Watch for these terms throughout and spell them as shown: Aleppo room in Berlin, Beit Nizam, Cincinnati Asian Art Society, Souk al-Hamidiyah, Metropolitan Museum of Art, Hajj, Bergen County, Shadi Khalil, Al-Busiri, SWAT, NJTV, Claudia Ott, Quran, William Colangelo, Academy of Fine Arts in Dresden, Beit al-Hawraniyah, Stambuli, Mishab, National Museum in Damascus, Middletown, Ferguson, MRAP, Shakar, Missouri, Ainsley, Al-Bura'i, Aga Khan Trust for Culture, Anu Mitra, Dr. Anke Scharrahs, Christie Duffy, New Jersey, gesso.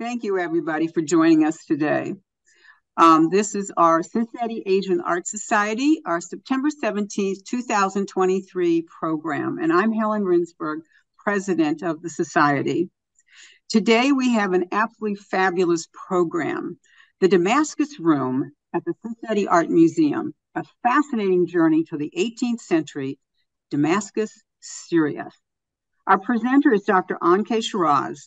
Thank you, everybody, for joining us today. This is our Cincinnati Asian Art Society, our September 17, 2023 program, and I'm Helen Rindsberg, president of the society. Today, we have an absolutely fabulous program, the Damascus Room at the Cincinnati Art Museum, a fascinating journey to the 18th century, Damascus, Syria. Our presenter is Dr. Anke Scharrahs.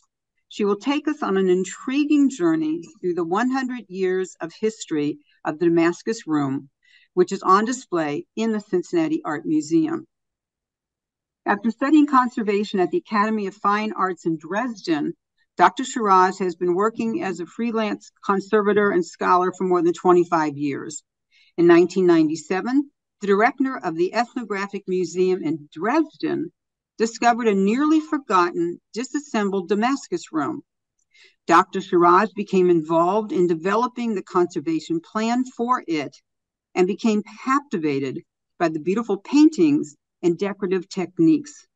She will take us on an intriguing journey through the 100 years of history of the Damascus Room, which is on display in the Cincinnati Art Museum. After studying conservation at the Academy of Fine Arts in Dresden, Dr. Scharrahs has been working as a freelance conservator and scholar for more than 25 years. In 1997, the director of the Ethnographic Museum in Dresden discovered a nearly forgotten, disassembled Damascus Room. Dr. Scharrahs became involved in developing the conservation plan for it and became captivated by the beautiful paintings and decorative techniques.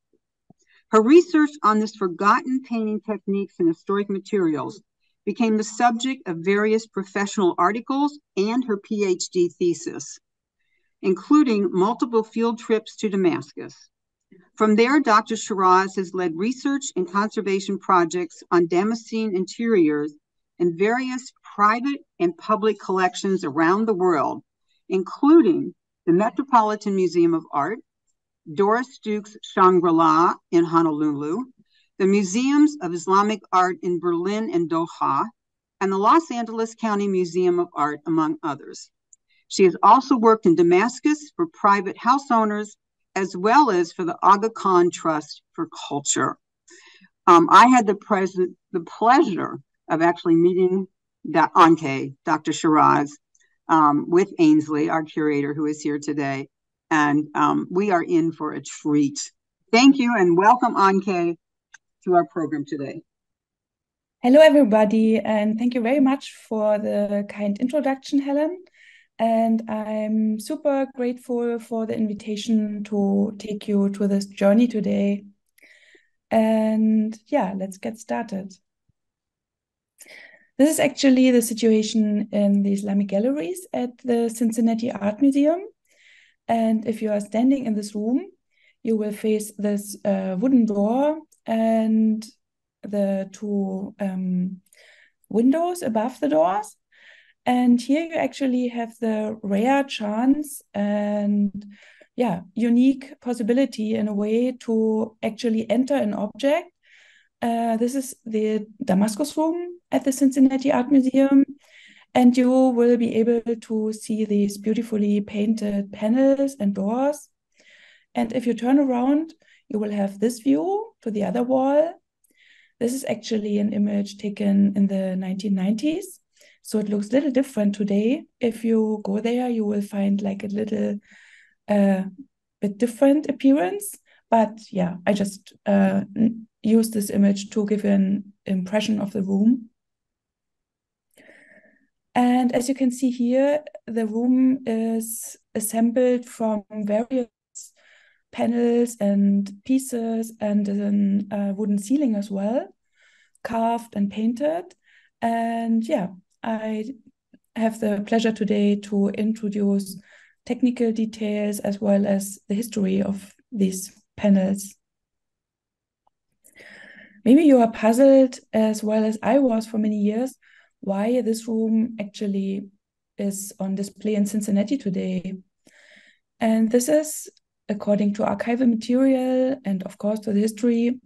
Her research on this forgotten painting techniques and historic materials became the subject of various professional articles and her PhD thesis, including multiple field trips to Damascus. From there, Dr. Scharrahs has led research and conservation projects on Damascene interiors and various private and public collections around the world, including the Metropolitan Museum of Art, Doris Duke's Shangri-La in Honolulu, the Museums of Islamic Art in Berlin and Doha, and the Los Angeles County Museum of Art, among others. She has also worked in Damascus for private house owners, as well as for the Aga Khan Trust for Culture. I had the pleasure of actually meeting Dr. Scharrahs, with Ainsley, our curator, who is here today, and we are in for a treat. Thank you and welcome, Anke, to our program today. Hello, everybody, and thank you very much for the kind introduction, Helen. And I'm super grateful for the invitation to take you to this journey today. And yeah, let's get started. This is actually the situation in the Islamic galleries at the Cincinnati Art Museum. And if you are standing in this room, you will face this wooden door and the two windows above the doors. And here you actually have the rare chance and, yeah, unique possibility in a way to actually enter an object. This is the Damascus Room at the Cincinnati Art Museum. And you will be able to see these beautifully painted panels and doors. And if you turn around, you will have this view to the other wall. This is actually an image taken in the 1990s. So it looks a little different today. If you go there, you will find like a little bit different appearance. But yeah, I just used this image to give an impression of the room. And as you can see here, the room is assembled from various panels and pieces and then a wooden ceiling as well, carved and painted. And yeah, I have the pleasure today to introduce technical details as well as the history of these panels. Maybe you are puzzled, as well as I was for many years, why this room actually is on display in Cincinnati today. And this is, according to archival material and of course to the history,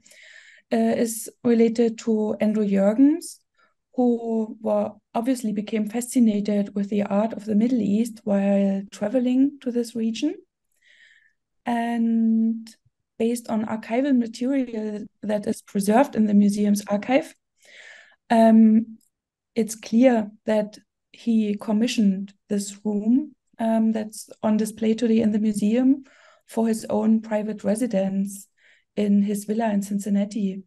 is related to Andrew Jergens, who obviously became fascinated with the art of the Middle East while traveling to this region. And based on archival material that is preserved in the museum's archive, it's clear that he commissioned this room that's on display today in the museum for his own private residence in his villa in Cincinnati.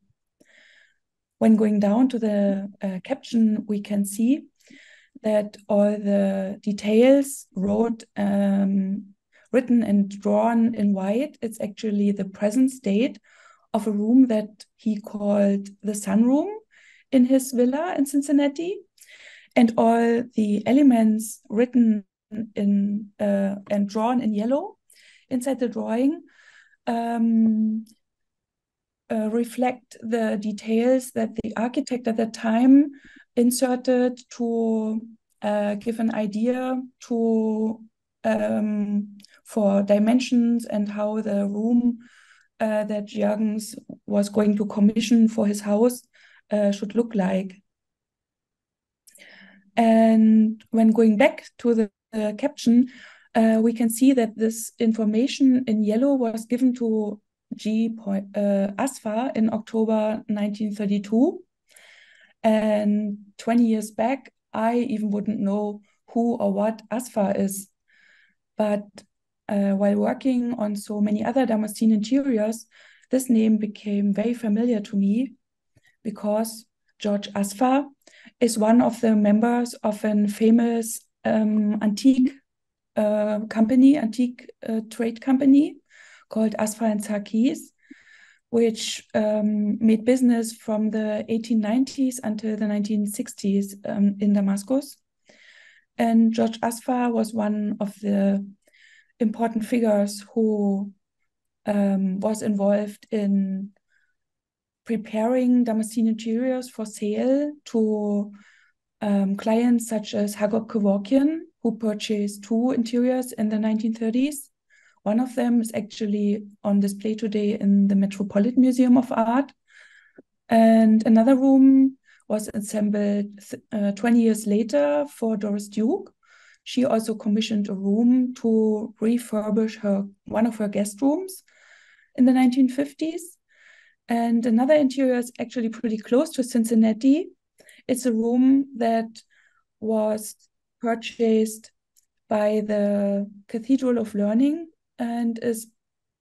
When going down to the caption, we can see that all the details written and drawn in white, it's actually the present state of a room that he called the sunroom in his villa in Cincinnati, and all the elements written in and drawn in yellow inside the drawing reflect the details that the architect at that time inserted to give an idea to for dimensions and how the room that Jergens was going to commission for his house should look like. And when going back to the caption, we can see that this information in yellow was given to G. Asfar in October 1932. And 20 years back, I even wouldn't know who or what Asfar is. But while working on so many other Damascene interiors, this name became very familiar to me because George Asfar is one of the members of a famous antique company, trade company called Asfar and Sarkis, which made business from the 1890s until the 1960s in Damascus. And George Asfar was one of the important figures who was involved in preparing Damascene interiors for sale to clients such as Hagop Kevorkian, who purchased two interiors in the 1930s. One of them is actually on display today in the Metropolitan Museum of Art. And another room was assembled 20 years later for Doris Duke. She also commissioned a room to refurbish one of her guest rooms in the 1950s. And another interior is actually pretty close to Cincinnati. It's a room that was purchased by the Cathedral of Learning and is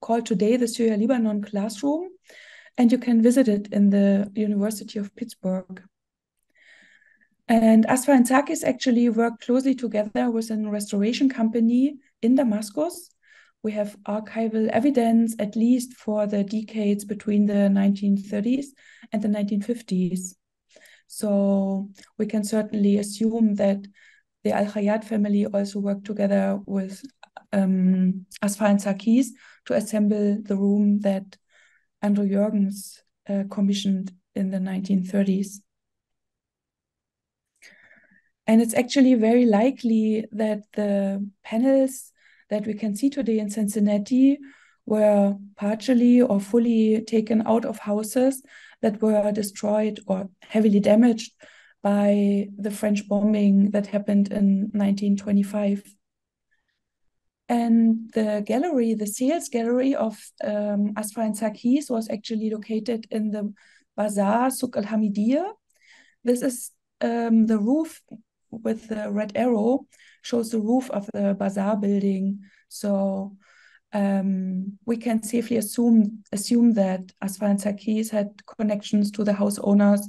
called today the Syria-Lebanon Classroom. And you can visit it in the University of Pittsburgh. And Asfar and Sarkis actually worked closely together with a restoration company in Damascus. We have archival evidence, at least for the decades between the 1930s and the 1950s. So we can certainly assume that the Al-Khayyat family also worked together with Asfar and Sarkis to assemble the room that Andrew Jergens commissioned in the 1930s. And it's actually very likely that the panels that we can see today in Cincinnati were partially or fully taken out of houses that were destroyed or heavily damaged by the French bombing that happened in 1925. And the gallery, the sales gallery of Asfar and Sarkis was actually located in the bazaar Souk al-Hamidiyah. This is the roof with the red arrow shows the roof of the bazaar building. So we can safely assume that Asfar and Sarkis had connections to the house owners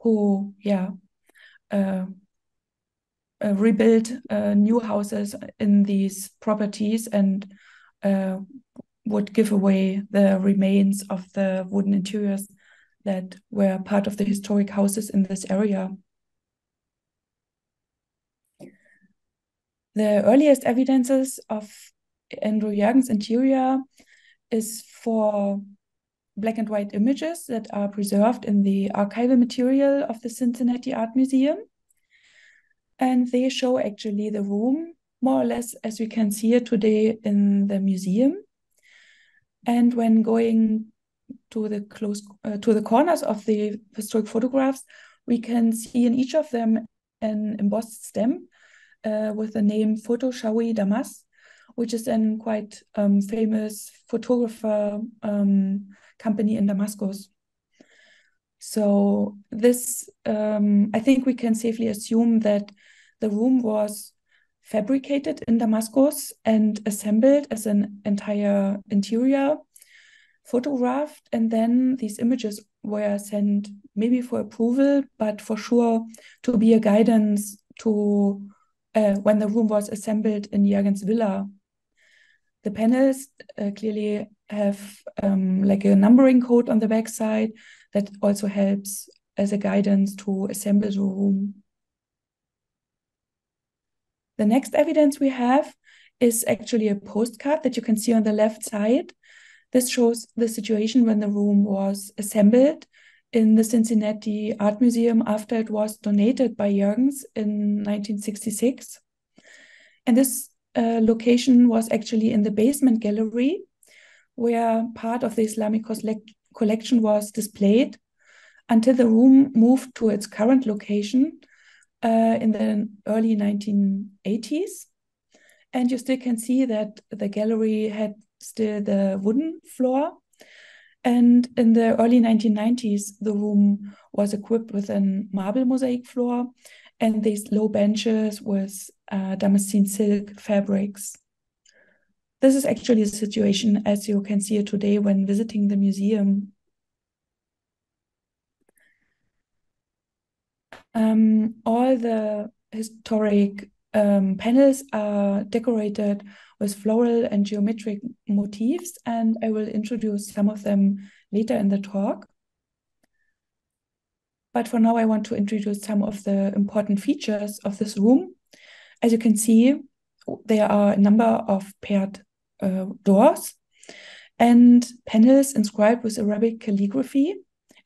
who rebuilt new houses in these properties and would give away the remains of the wooden interiors that were part of the historic houses in this area. The earliest evidences of Andrew Jergens' interior is for black and white images that are preserved in the archival material of the Cincinnati Art Museum. And they show actually the room more or less as we can see it today in the museum. And when going to the corners of the historic photographs, we can see in each of them an embossed stamp with the name Photoshawi Damas, which is a quite famous photographer company in Damascus. So this, I think we can safely assume that the room was fabricated in Damascus and assembled as an entire interior, photographed, and then these images were sent maybe for approval, but for sure to be a guidance to when the room was assembled in Jergens' villa. The panels clearly have like a numbering code on the backside that also helps as a guidance to assemble the room. The next evidence we have is actually a postcard that you can see on the left side. This shows the situation when the room was assembled in the Cincinnati Art Museum after it was donated by Jergens in 1966. And this location was actually in the basement gallery, where part of the Islamic collection was displayed until the room moved to its current location in the early 1980s. And you still can see that the gallery had still the wooden floor. And in the early 1990s, the room was equipped with a marble mosaic floor and these low benches with Damascene silk fabrics. This is actually the situation as you can see it today when visiting the museum. All the historic panels are decorated with floral and geometric motifs, and I will introduce some of them later in the talk. But for now, I want to introduce some of the important features of this room. As you can see, there are a number of paired doors and panels inscribed with Arabic calligraphy,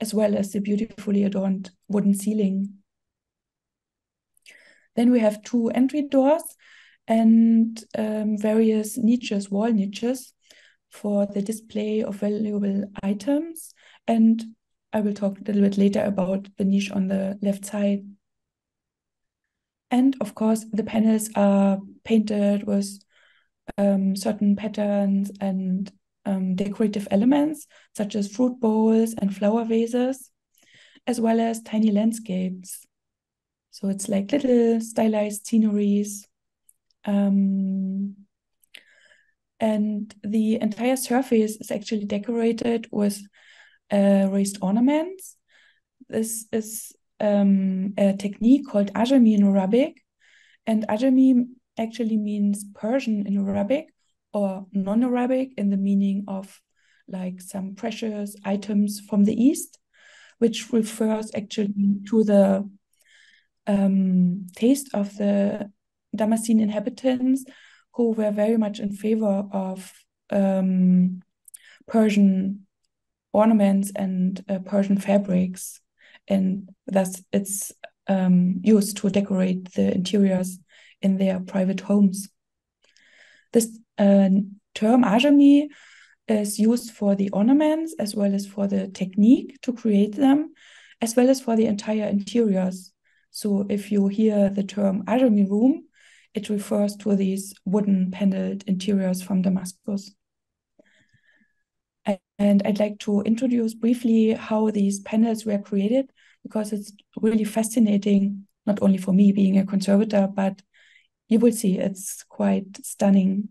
as well as the beautifully adorned wooden ceiling. Then we have two entry doors and various niches, wall niches, for the display of valuable items. And I will talk a little bit later about the niche on the left side. And of course, the panels are painted with certain patterns and decorative elements, such as fruit bowls and flower vases, as well as tiny landscapes. So it's like little stylized sceneries. And the entire surface is actually decorated with raised ornaments. This is a technique called ajami in Arabic, and ajami actually means Persian in Arabic or non-Arabic in the meaning of like some precious items from the East, which refers actually to the taste of the Damascene inhabitants who were very much in favor of Persian ornaments and Persian fabrics. And thus it's used to decorate the interiors in their private homes. This term ajami is used for the ornaments as well as for the technique to create them, as well as for the entire interiors. So if you hear the term ajami room, it refers to these wooden paneled interiors from Damascus. And I'd like to introduce briefly how these panels were created, because it's really fascinating, not only for me being a conservator, but you will see it's quite stunning.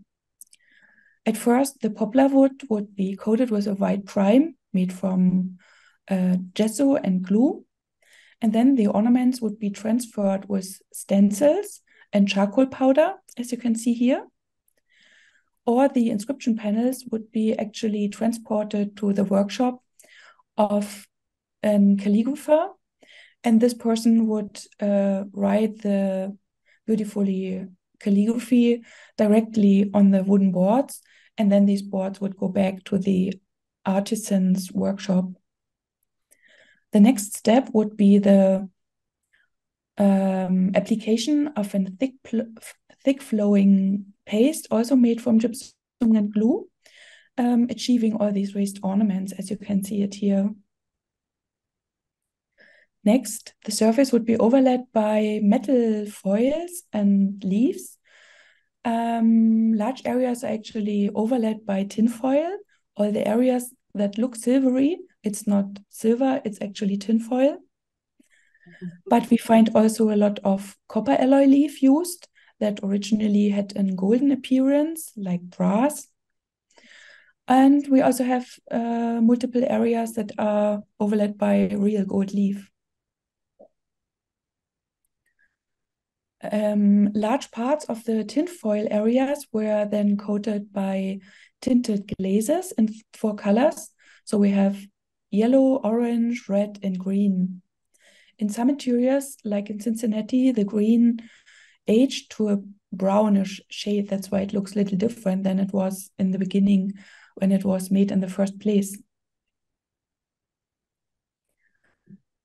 At first, the poplar wood would be coated with a white prime made from gesso and glue. And then the ornaments would be transferred with stencils and charcoal powder, as you can see here. Or the inscription panels would be actually transported to the workshop of a calligrapher. And this person would write the beautifully calligraphy directly on the wooden boards. And then these boards would go back to the artisan's workshop. The next step would be the application of a thick flowing paste, also made from gypsum and glue, achieving all these raised ornaments, as you can see it here. Next, the surface would be overlaid by metal foils and leaves. Large areas are actually overlaid by tin foil. All the areas that look silvery, it's not silver, it's actually tin foil. But we find also a lot of copper alloy leaf used that originally had a golden appearance, like brass. And we also have multiple areas that are overlaid by real gold leaf. Large parts of the tinfoil areas were then coated by tinted glazes in 4 colors. So we have yellow, orange, red, and green. In some interiors, like in Cincinnati, the green aged to a brownish shade. That's why it looks a little different than it was in the beginning when it was made in the first place.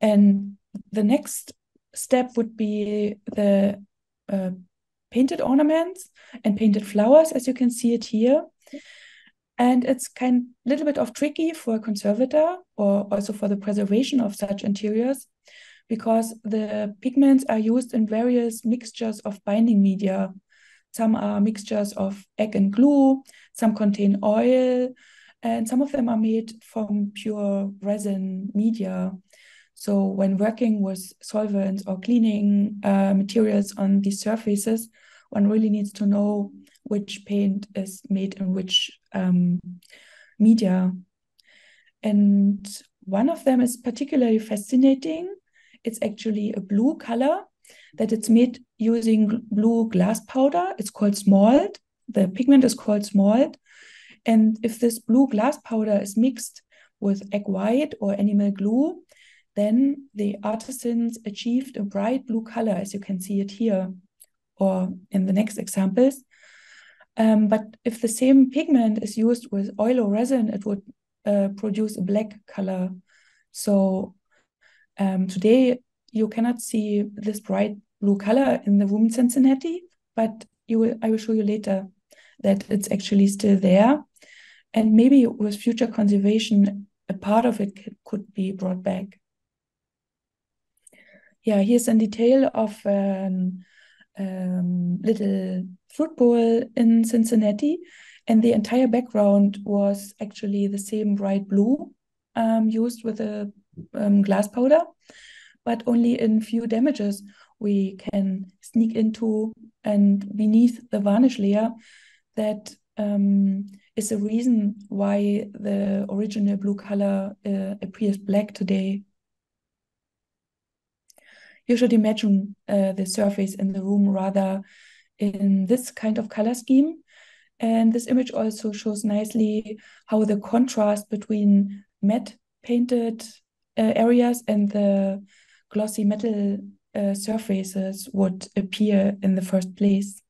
And the next step would be the painted ornaments and painted flowers, as you can see it here. And it's kind of a little bit of tricky for a conservator or also for the preservation of such interiors, because the pigments are used in various mixtures of binding media. Some are mixtures of egg and glue, some contain oil, and some of them are made from pure resin media. So when working with solvents or cleaning materials on these surfaces, one really needs to know which paint is made in which media. And one of them is particularly fascinating. It's actually a blue color that it's made using blue glass powder. It's called smalt. The pigment is called smalt. And if this blue glass powder is mixed with egg white or animal glue, then the artisans achieved a bright blue color, as you can see it here or in the next examples. But if the same pigment is used with oil or resin, it would produce a black color. So today you cannot see this bright blue color in the room in Cincinnati, but I will show you later that it's actually still there. And maybe with future conservation, a part of it could be brought back. Yeah, here's in detail of little fruit bowl in Cincinnati, and the entire background was actually the same bright blue used with a glass powder, but only in few damages we can sneak into and beneath the varnish layer. That is the reason why the original blue color appears black today. You should imagine the surface in the room rather in this kind of color scheme. And this image also shows nicely how the contrast between matte painted areas and the glossy metal surfaces would appear in the first place.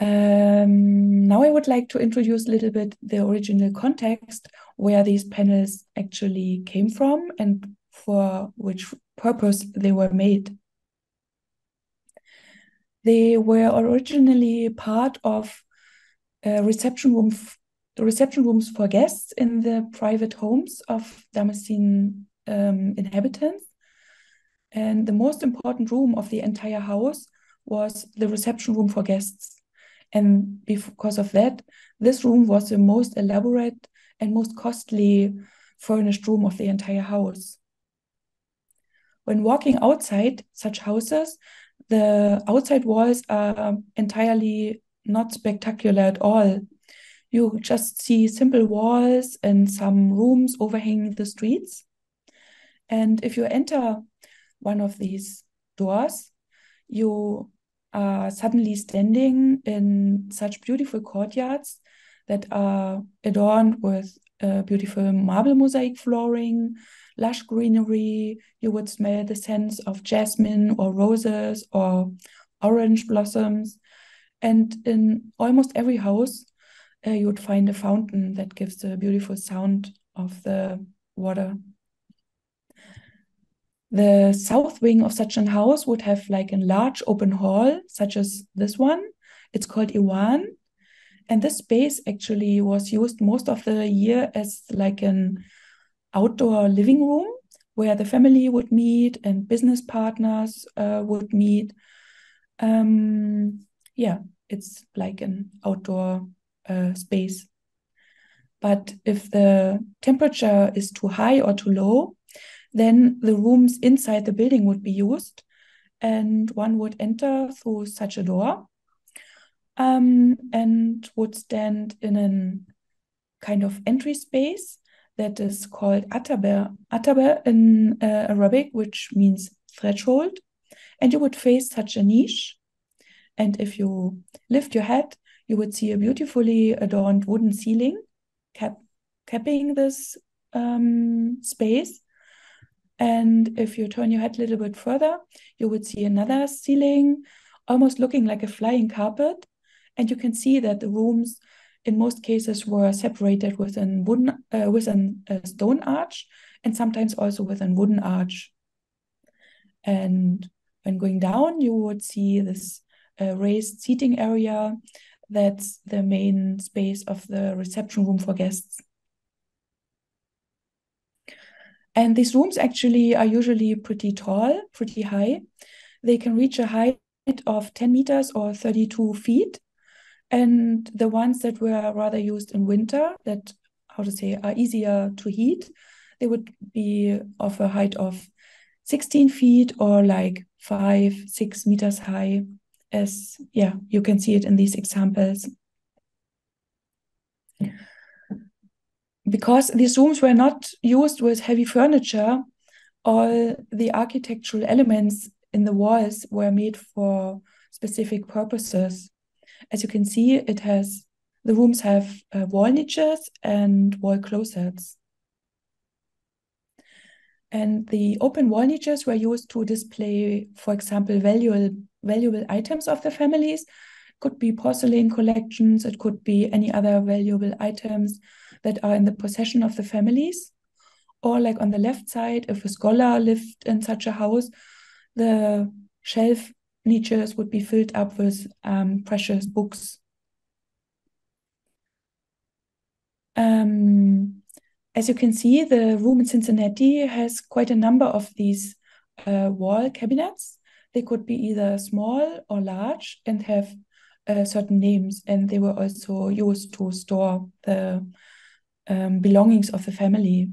Now I would like to introduce a little bit the original context where these panels actually came from and for which purpose they were made. They were originally part of reception rooms for guests in the private homes of Damascene inhabitants. And the most important room of the entire house was the reception room for guests. And because of that, this room was the most elaborate and most costly furnished room of the entire house. When walking outside such houses, the outside walls are entirely not spectacular at all. You just see simple walls and some rooms overhanging the streets. And if you enter one of these doors, you are suddenly standing in such beautiful courtyards that are adorned with beautiful marble mosaic flooring, lush greenery. You would smell the scents of jasmine or roses or orange blossoms. And in almost every house, you would find a fountain that gives the beautiful sound of the water. The south wing of such a house would have like a large open hall, such as this one. It's called Iwan. And this space actually was used most of the year as like an outdoor living room where the family would meet and business partners would meet. Yeah, it's like an outdoor space. But if the temperature is too high or too low, then the rooms inside the building would be used and one would enter through such a door and would stand in a kind of entry space that is called Ataba in Arabic, which means threshold. And you would face such a niche. And if you lift your head, you would see a beautifully adorned wooden ceiling capping this space And if you turn your head a little bit further, you would see another ceiling, almost looking like a flying carpet. And you can see that the rooms, in most cases, were separated within a stone arch, and sometimes also within wooden arch. And when going down, you would see this raised seating area. That's the main space of the reception room for guests. And these rooms actually are usually pretty tall, pretty high. They can reach a height of 10 meters or 32 feet. And the ones that were rather used in winter, that, how to say, are easier to heat, they would be of a height of 16 feet or like 5-6 meters high, as you can see it in these examples. Because these rooms were not used with heavy furniture, all the architectural elements in the walls were made for specific purposes. As you can see, the rooms have wall niches and wall closets. And the open wall niches were used to display, for example, valuable items of the families. Could be porcelain collections, it could be any other valuable items that are in the possession of the families. Or like on the left side, if a scholar lived in such a house, the shelf niches would be filled up with precious books. As you can see, the room in Cincinnati has quite a number of these wall cabinets. They could be either small or large and have certain names, and they were also used to store the belongings of the family.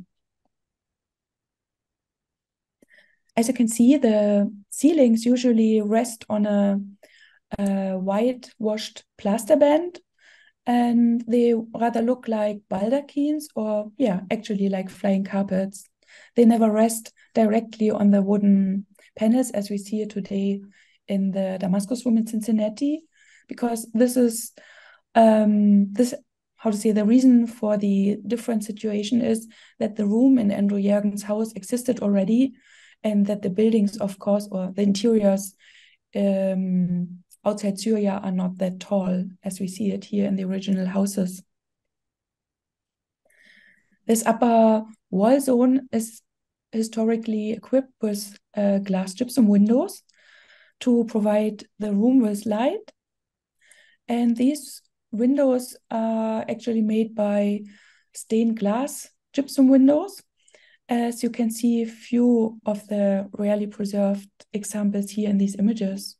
As you can see, the ceilings usually rest on a whitewashed plaster band, and they rather look like baldachins or, actually like flying carpets. They never rest directly on the wooden panels as we see it today in the Damascus Room in Cincinnati, because this is the reason for the different situation is that the room in Andrew Jergens' house existed already, and that the buildings, of course, or the interiors outside Syria are not that tall as we see it here in the original houses. This upper wall zone is historically equipped with glass gypsum windows to provide the room with light. And these windows are actually made by stained glass gypsum windows. As you can see, a few of the rarely preserved examples here in these images.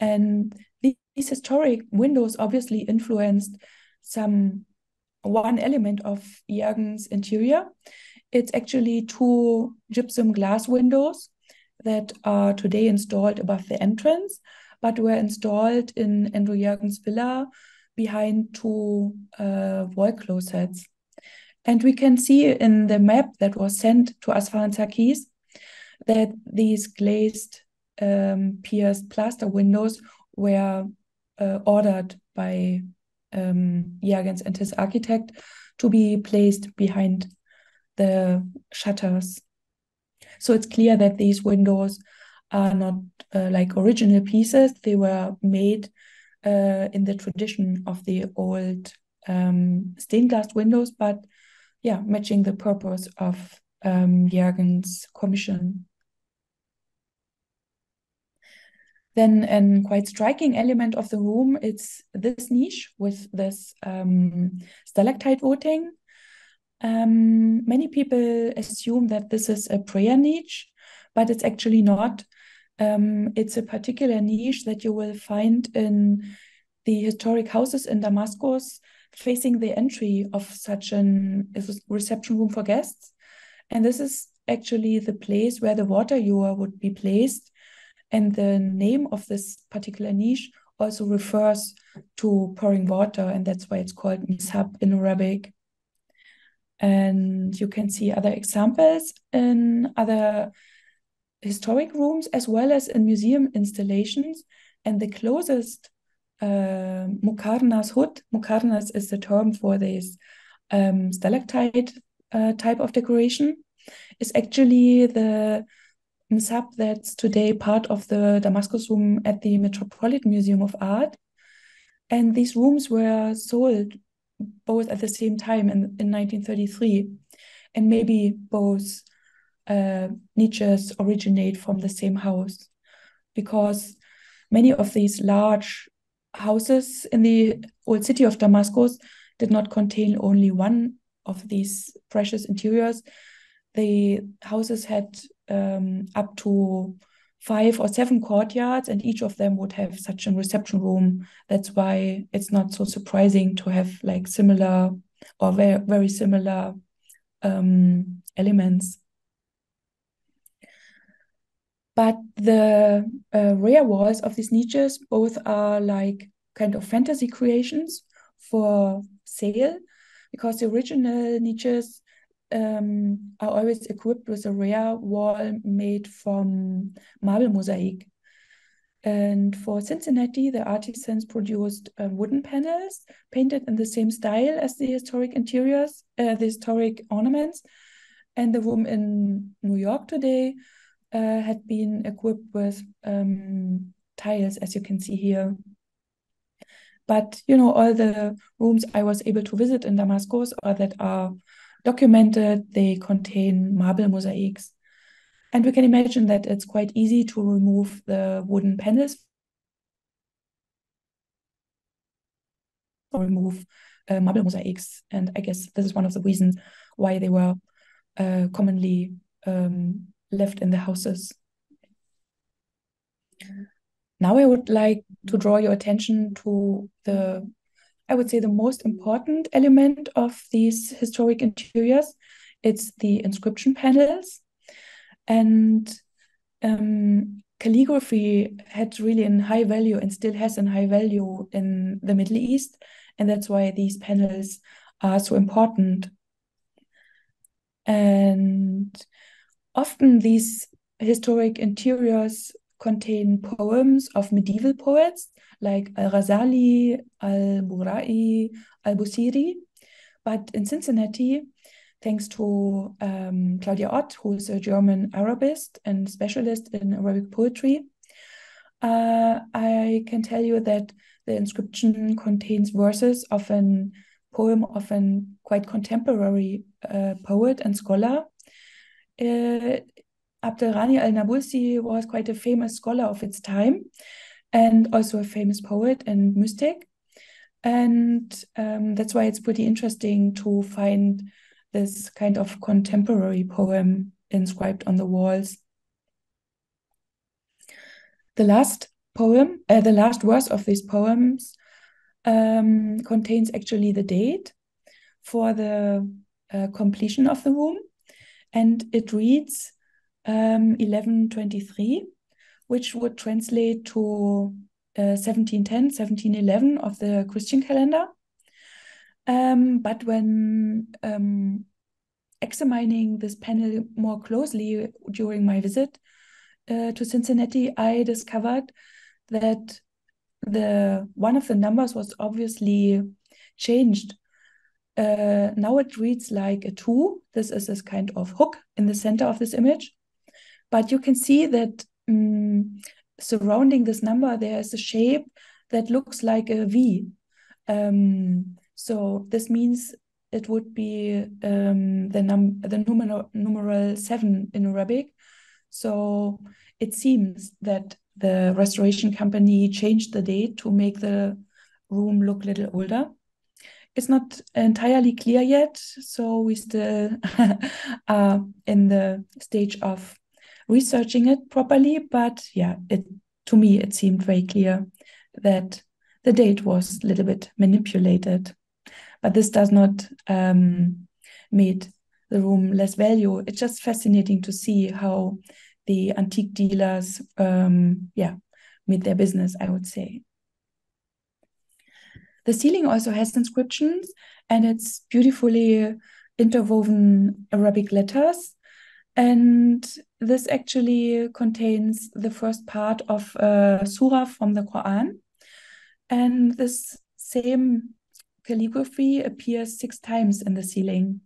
And these historic windows obviously influenced one element of Jergens' interior. It's actually two gypsum glass windows that are today installed above the entrance, but were installed in Andrew Jergens' villa behind two wall closets. And we can see in the map that was sent to Asfar and Sarkis that these glazed pierced plaster windows were ordered by Jergens and his architect to be placed behind the shutters. So it's clear that these windows are not like original pieces. They were made in the tradition of the old stained glass windows, but matching the purpose of Jergens' commission. Then a quite striking element of the room is this niche with this stalactite voting. Many people assume that this is a prayer niche, but it's actually not. It's a particular niche that you will find in the historic houses in Damascus facing the entry of such a reception room for guests. And this is actually the place where the water ewer would be placed. And the name of this particular niche also refers to pouring water, and that's why it's called Mishab in Arabic. And you can see other examples in other historic rooms as well as in museum installations. And the closest Mukarnas hood, Mukarnas is the term for this stalactite type of decoration, is actually the Nisab that's today part of the Damascus Room at the Metropolitan Museum of Art. And these rooms were sold both at the same time in 1933. And maybe both niches originate from the same house, because many of these large houses in the old city of Damascus did not contain only one of these precious interiors. The houses had up to 5 or 7 courtyards, and each of them would have such a reception room. That's why it's not so surprising to have like similar or very, very similar elements. But the rear walls of these niches both are like kind of fantasy creations for sale, because the original niches are always equipped with a rear wall made from marble mosaic. And for Cincinnati, the artisans produced wooden panels painted in the same style as the historic interiors, the historic ornaments. And the room in New York today had been equipped with tiles, as you can see here. But you know, all the rooms I was able to visit in Damascus or that are documented, they contain marble mosaics. And we can imagine that it's quite easy to remove the wooden panels or remove marble mosaics. And I guess this is one of the reasons why they were commonly left in the houses. Now I would like to draw your attention to the, I would say, the most important element of these historic interiors. It's the inscription panels. And calligraphy had really a high value and still has a high value in the Middle East. And that's why these panels are so important. And often these historic interiors contain poems of medieval poets like Al-Ghazali, Al-Bura'i, Al-Busiri. But in Cincinnati, thanks to Claudia Ott, who is a German Arabist and specialist in Arabic poetry, I can tell you that the inscription contains verses of a poem of a quite contemporary poet and scholar. Abdel Rani al-Nabulsi was quite a famous scholar of its time and also a famous poet and mystic. And that's why it's pretty interesting to find this kind of contemporary poem inscribed on the walls. The last verse of these poems contains actually the date for the completion of the room. And it reads 1123, which would translate to 1710, 1711 of the Christian calendar. But when examining this panel more closely during my visit to Cincinnati, I discovered that one of the numbers was obviously changed. Now it reads like a 2. This is this kind of hook in the center of this image. But you can see that surrounding this number, there is a shape that looks like a V. So this means it would be the numeral 7 in Arabic. So it seems that the restoration company changed the date to make the room look a little older. It's not entirely clear yet, so we still are in the stage of researching it properly. But yeah, to me, it seemed very clear that the date was a little bit manipulated. But this does not make the room less value. It's just fascinating to see how the antique dealers made their business, I would say. The ceiling also has inscriptions, and it's beautifully interwoven Arabic letters. And this actually contains the first part of a surah from the Quran. And this same calligraphy appears 6 times in the ceiling.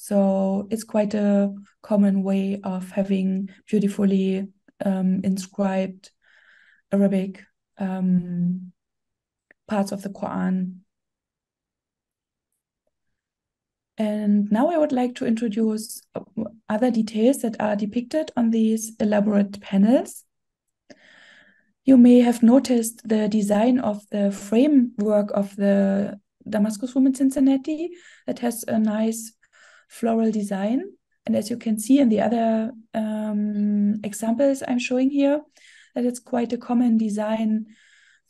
So it's quite a common way of having beautifully inscribed Arabic parts of the Quran. And now I would like to introduce other details that are depicted on these elaborate panels. You may have noticed the design of the framework of the Damascus Room in Cincinnati that has a nice floral design. And as you can see in the other examples I'm showing here, that it's quite a common design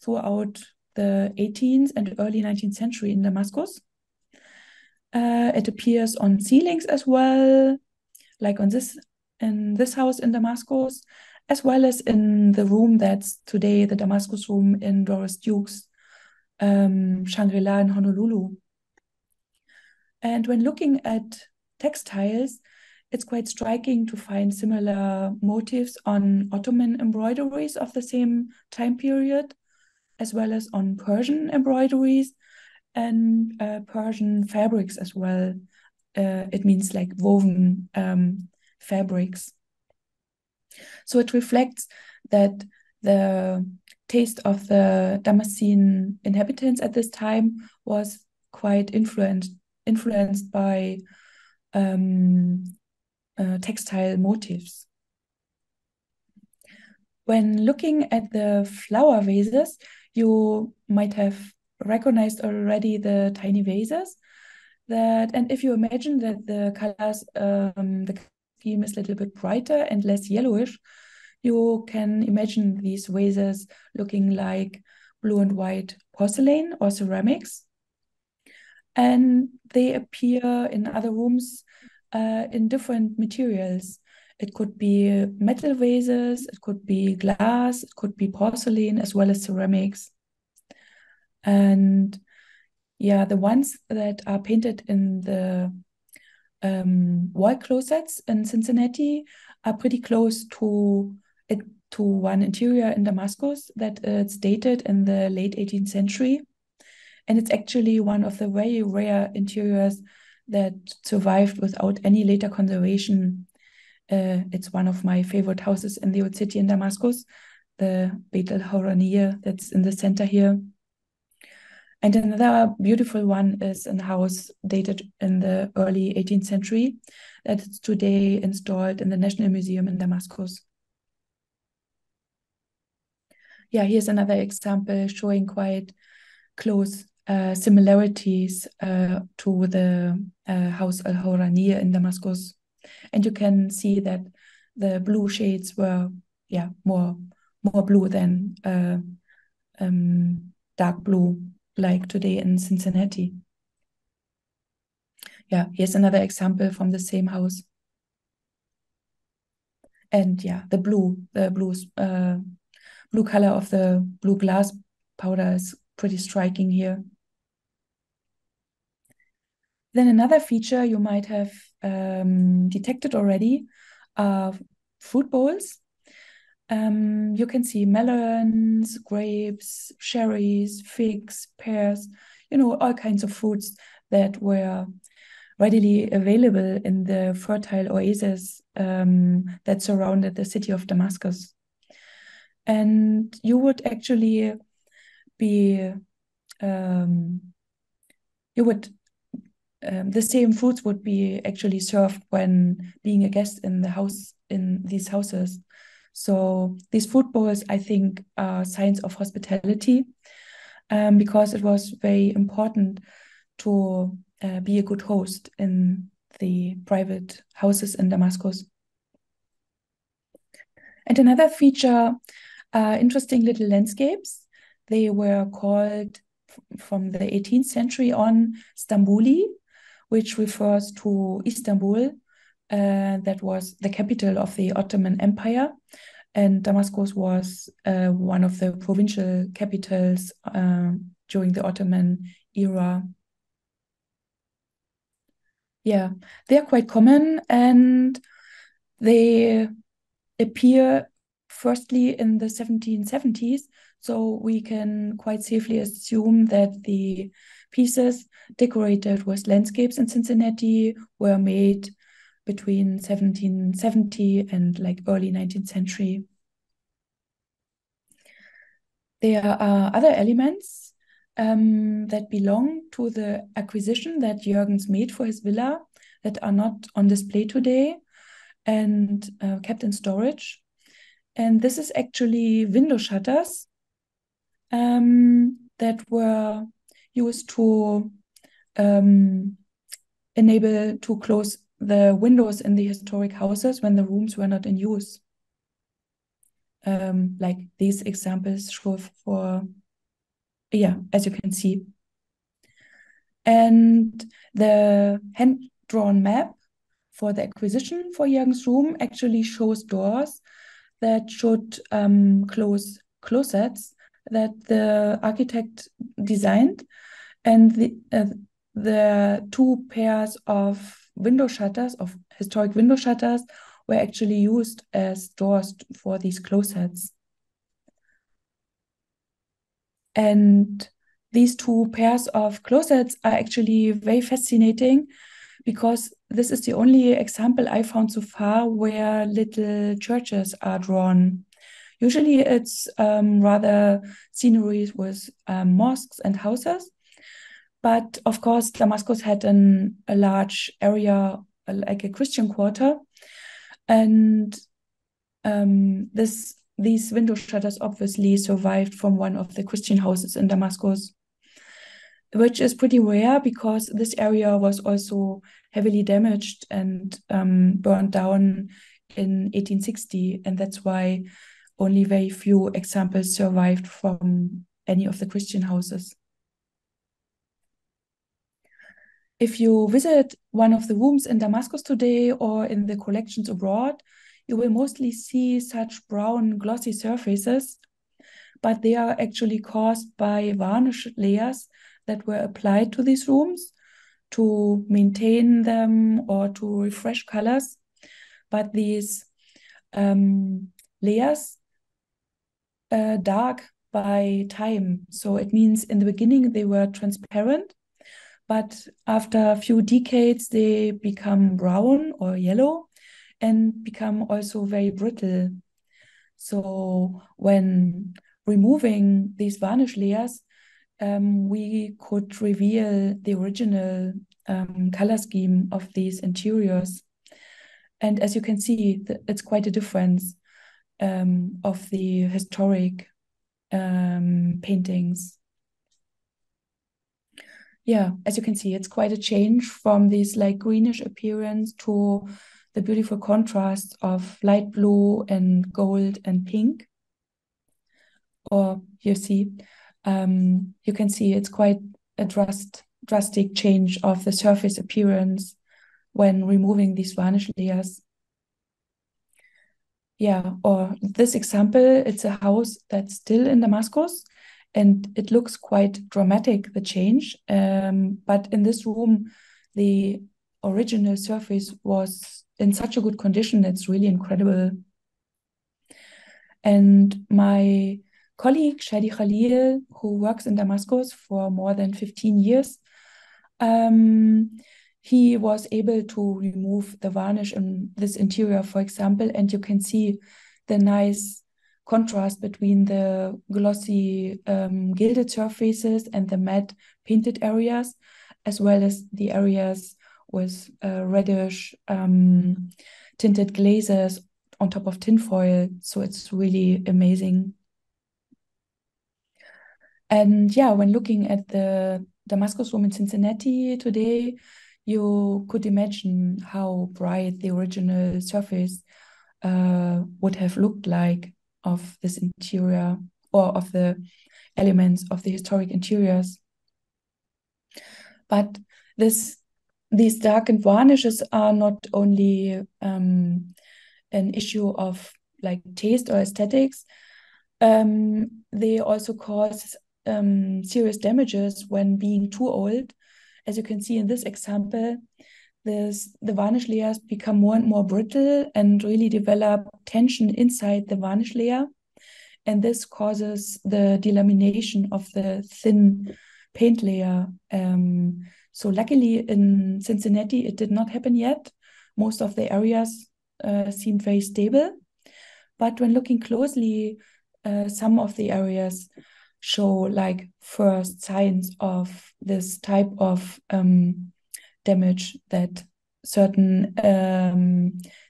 throughout the 18th and early 19th century in Damascus. It appears on ceilings as well, like on this in this house in Damascus, as well as in the room that's today the Damascus Room in Doris Duke's Shangri-La in Honolulu. And when looking at textiles, it's quite striking to find similar motifs on Ottoman embroideries of the same time period, as well as on Persian embroideries and Persian fabrics as well. It means like woven fabrics. So it reflects that the taste of the Damascene inhabitants at this time was quite influenced by textile motifs. When looking at the flower vases, you might have recognized already the tiny vases that, and if you imagine that the colors, the scheme is a little bit brighter and less yellowish, you can imagine these vases looking like blue and white porcelain or ceramics. And they appear in other rooms in different materials. It could be metal vases, it could be glass, it could be porcelain, as well as ceramics. And yeah, the ones that are painted in the wall closets in Cincinnati are pretty close to one interior in Damascus that it's dated in the late 18th century. And it's actually one of the very rare interiors that survived without any later conservation. It's one of my favorite houses in the old city in Damascus, the Beit al-Hawraniyah that's in the center here. And another beautiful one is a house dated in the early 18th century that is today installed in the National Museum in Damascus. Yeah, here's another example showing quite close similarities to the House Al-Hawraniyah in Damascus. And you can see that the blue shades were, yeah, more blue than dark blue, like today in Cincinnati. Yeah, here's another example from the same house. And yeah, the blue color of the blue glass powder is pretty striking here. Then another feature you might have detected already are fruit bowls. You can see melons, grapes, cherries, figs, pears, you know, all kinds of fruits that were readily available in the fertile oasis that surrounded the city of Damascus. And you would actually be, the same fruits would be actually served when being a guest in the house, in these houses. So these fruit bowls, I think, are signs of hospitality because it was very important to be a good host in the private houses in Damascus. And another feature, interesting little landscapes. They were called from the 18th century on Stambuli, which refers to Istanbul. That was the capital of the Ottoman Empire, and Damascus was one of the provincial capitals during the Ottoman era. Yeah, they are quite common, and they appear firstly in the 1770s, so we can quite safely assume that the pieces decorated with landscapes in Cincinnati were made between 1770 and like early 19th century. There are other elements that belong to the acquisition that Jergens made for his villa that are not on display today and kept in storage. And this is actually window shutters that were used to enable to close the windows in the historic houses when the rooms were not in use. Like these examples show for, yeah, as you can see. And the hand-drawn map for the acquisition for Jergens' room actually shows doors that should close closets that the architect designed. And the two pairs of window shutters, of historic window shutters, were actually used as doors for these closets. And these two pairs of closets are actually very fascinating because this is the only example I found so far where little churches are drawn. Usually it's rather sceneries with mosques and houses. But of course, Damascus had a large area, like a Christian quarter. And these window shutters obviously survived from one of the Christian houses in Damascus, which is pretty rare because this area was also heavily damaged and burned down in 1860. And that's why only very few examples survived from any of the Christian houses. If you visit one of the rooms in Damascus today or in the collections abroad, you will mostly see such brown glossy surfaces, but they are actually caused by varnish layers that were applied to these rooms to maintain them or to refresh colors. But these layers dark by time. So it means in the beginning they were transparent, but after a few decades, they become brown or yellow and become also very brittle. So when removing these varnish layers, we could reveal the original color scheme of these interiors. And as you can see, it's quite a difference of the historic paintings. Yeah, as you can see, it's quite a change from this like greenish appearance to the beautiful contrast of light blue and gold and pink. Or you see, you can see it's quite a drastic change of the surface appearance when removing these varnish layers. Yeah, or this example, it's a house that's still in Damascus. And it looks quite dramatic, the change. But in this room, the original surface was in such a good condition. It's really incredible. And my colleague, Shadi Khalil, who works in Damascus for more than 15 years, he was able to remove the varnish in this interior, for example. And you can see the nice contrast between the glossy gilded surfaces and the matte painted areas, as well as the areas with reddish tinted glazes on top of tinfoil. So it's really amazing. And yeah, when looking at the Damascus Room in Cincinnati today, you could imagine how bright the original surface would have looked like of this interior or of the elements of the historic interiors. But these darkened varnishes are not only an issue of like taste or aesthetics, they also cause serious damages when being too old. As you can see in this example, the varnish layers become more and more brittle and really develop tension inside the varnish layer. And this causes the delamination of the thin paint layer. So luckily in Cincinnati, it did not happen yet. Most of the areas seemed very stable. But when looking closely, some of the areas show like first signs of this type of damage, that certain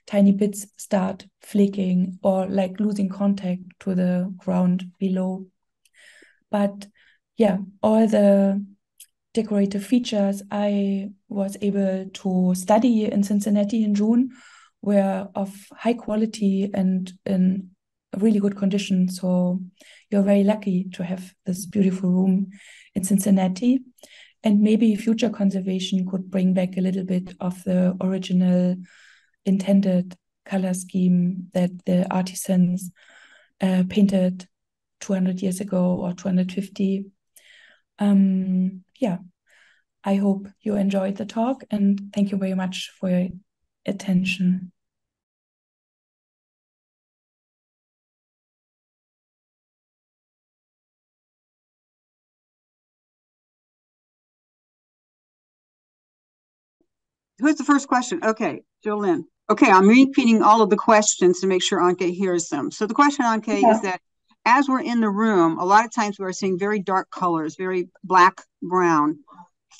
tiny bits start flaking or like losing contact to the ground below. But yeah, all the decorative features I was able to study in Cincinnati in June were of high quality and in really good condition. So you're very lucky to have this beautiful room in Cincinnati. And maybe future conservation could bring back a little bit of the original intended color scheme that the artisans painted 200 years ago or 250. Yeah, I hope you enjoyed the talk, and thank you very much for your attention. Who's the first question? Okay, Jolynn. Okay, I'm repeating all of the questions to make sure Anke hears them. So the question, Anke, is that as we're in the room, a lot of times we are seeing very dark colors, very black, brown.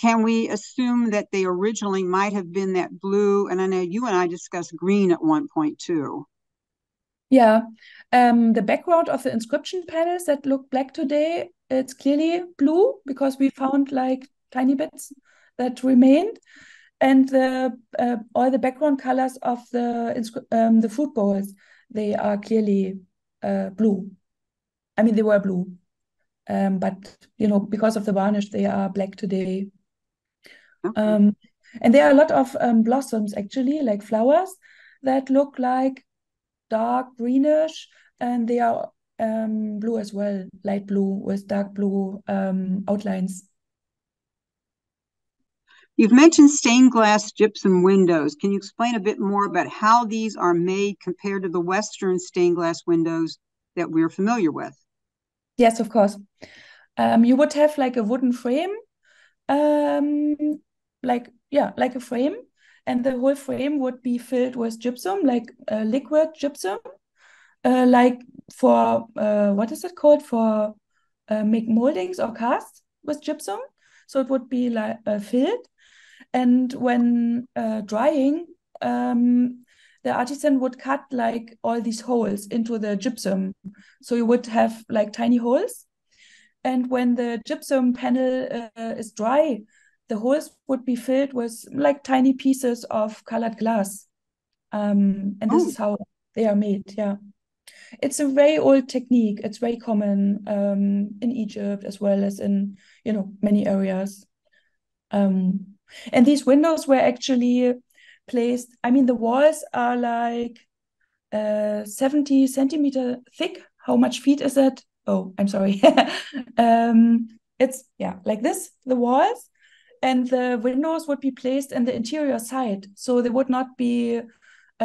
Can we assume that they originally might have been that blue? And I know you and I discussed green at one point too. Yeah, the background of the inscription panels that look black today, it's clearly blue because we found like tiny bits that remained. And all the background colors of the food bowls, they are clearly blue. I mean, they were blue, but you know, because of the varnish, they are black today. Okay. And there are a lot of blossoms actually, like flowers that look like dark greenish, and they are blue as well, light blue with dark blue outlines. You've mentioned stained glass gypsum windows. Can you explain a bit more about how these are made compared to the Western stained glass windows that we're familiar with? Yes, of course. You would have like a wooden frame, like a frame, and the whole frame would be filled with gypsum, like liquid gypsum, like for, what is it called? For make moldings or casts with gypsum. So it would be like filled. And when drying, the artisan would cut like all these holes into the gypsum. So you would have like tiny holes. And when the gypsum panel is dry, the holes would be filled with like tiny pieces of colored glass. And this is how they are made, yeah. It's a very old technique. It's very common in Egypt as well as in, you know, many areas. And these windows were actually placed, I mean, the walls are like 70 centimeter thick. How much feet is that? Oh, I'm sorry. It's, yeah, like this, the walls. And the windows would be placed in the interior side. So they would not be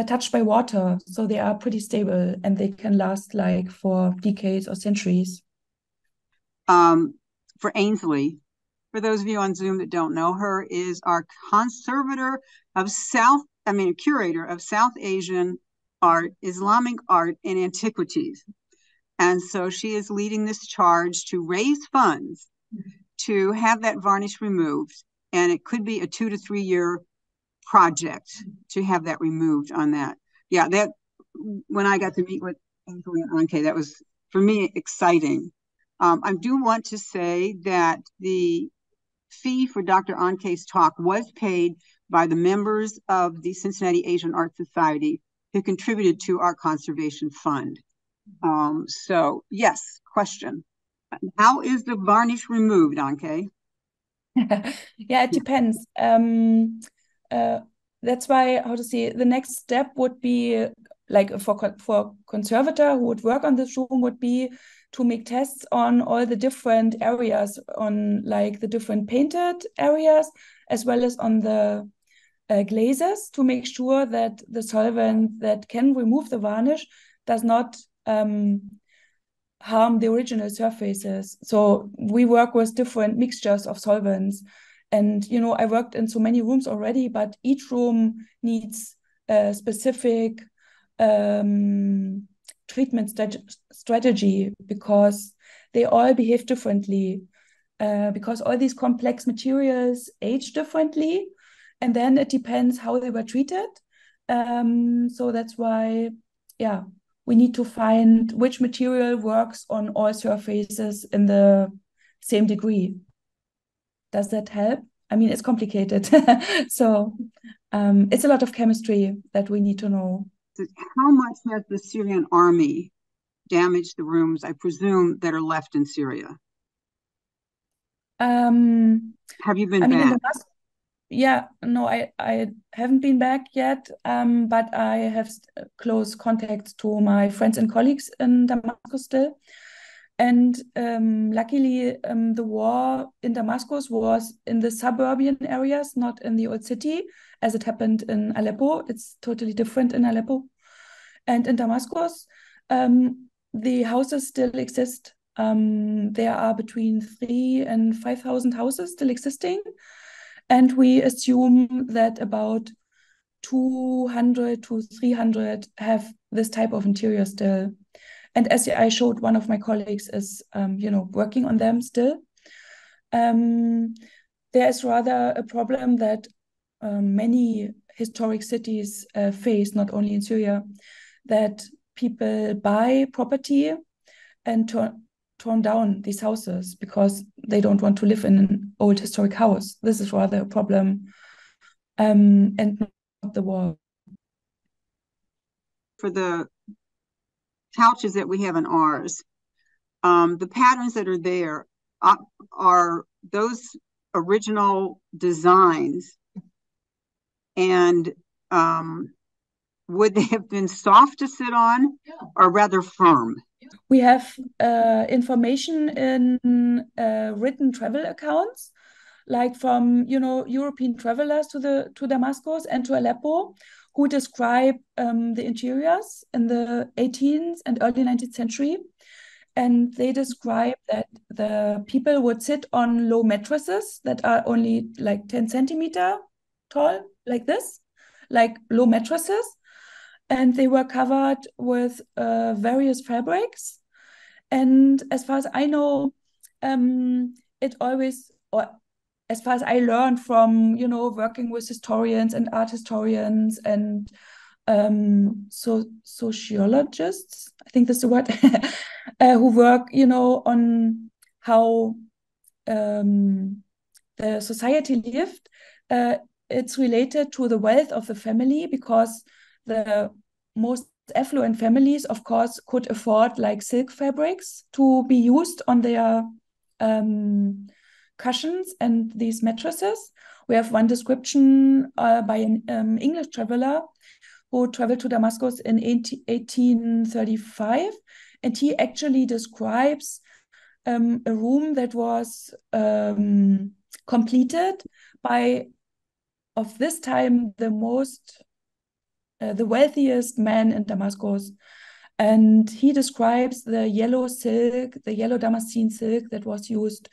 touched by water. So they are pretty stable and they can last like for decades or centuries. For Ainsley, for those of you on Zoom that don't know, her is our curator of South Asian art, Islamic art, and antiquities. And so she is leading this charge to raise funds to have that varnish removed. And it could be a 2 to 3 year project to have that removed on that. Yeah, that when I got to meet with Ainsley and Anke, that was, for me, exciting. I do want to say that the fee for Dr. Anke's talk was paid by the members of the Cincinnati Asian Art Society who contributed to our conservation fund. So yes, question. How is the varnish removed, Anke? Yeah, it depends. That's why, how to say, the next step would be like for conservator who would work on this room would be to make tests on all the different areas, on like the different painted areas, as well as on the glazes, to make sure that the solvent that can remove the varnish does not harm the original surfaces. So we work with different mixtures of solvents. And, you know, I worked in so many rooms already, but each room needs a specific treatment strategy because they all behave differently, because all these complex materials age differently. And then it depends how they were treated. So that's why, yeah, we need to find which material works on all surfaces in the same degree. Does that help? I mean, it's complicated. So it's a lot of chemistry that we need to know. How much has the Syrian army damaged the rooms, I presume, that are left in Syria? Have you been back? Yeah, no, I haven't been back yet, but I have close contacts to my friends and colleagues in Damascus still. And luckily, the war in Damascus was in the suburban areas, not in the old city, as it happened in Aleppo. It's totally different in Aleppo. And in Damascus, the houses still exist. There are between 3,000 and 5,000 houses still existing. And we assume that about 200 to 300 have this type of interior still. And as I showed, one of my colleagues is, you know, working on them still. There is rather a problem that many historic cities face, not only in Syria, that people buy property and torn down these houses because they don't want to live in an old historic house. This is rather a problem, and not the war. For the couches that we have in ours, the patterns that are there are those original designs, and would they have been soft to sit on, or rather firm? We have information in written travel accounts, like from, you know, European travelers to Damascus and to Aleppo, who describe the interiors in the 18th and early 19th century. And they describe that the people would sit on low mattresses that are only like 10 centimeter tall, like this, like low mattresses. And they were covered with various fabrics. And as far as I know, it always, or as far as I learned from, you know, working with historians and art historians and sociologists, I think that's the word, who work, you know, on how the society lived, it's related to the wealth of the family, because the most affluent families, of course, could afford like silk fabrics to be used on their cushions and these mattresses. We have one description by an English traveler who traveled to Damascus in 1835. And he actually describes a room that was completed by, of this time, the wealthiest man in Damascus. And he describes the yellow silk, the yellow Damascene silk that was used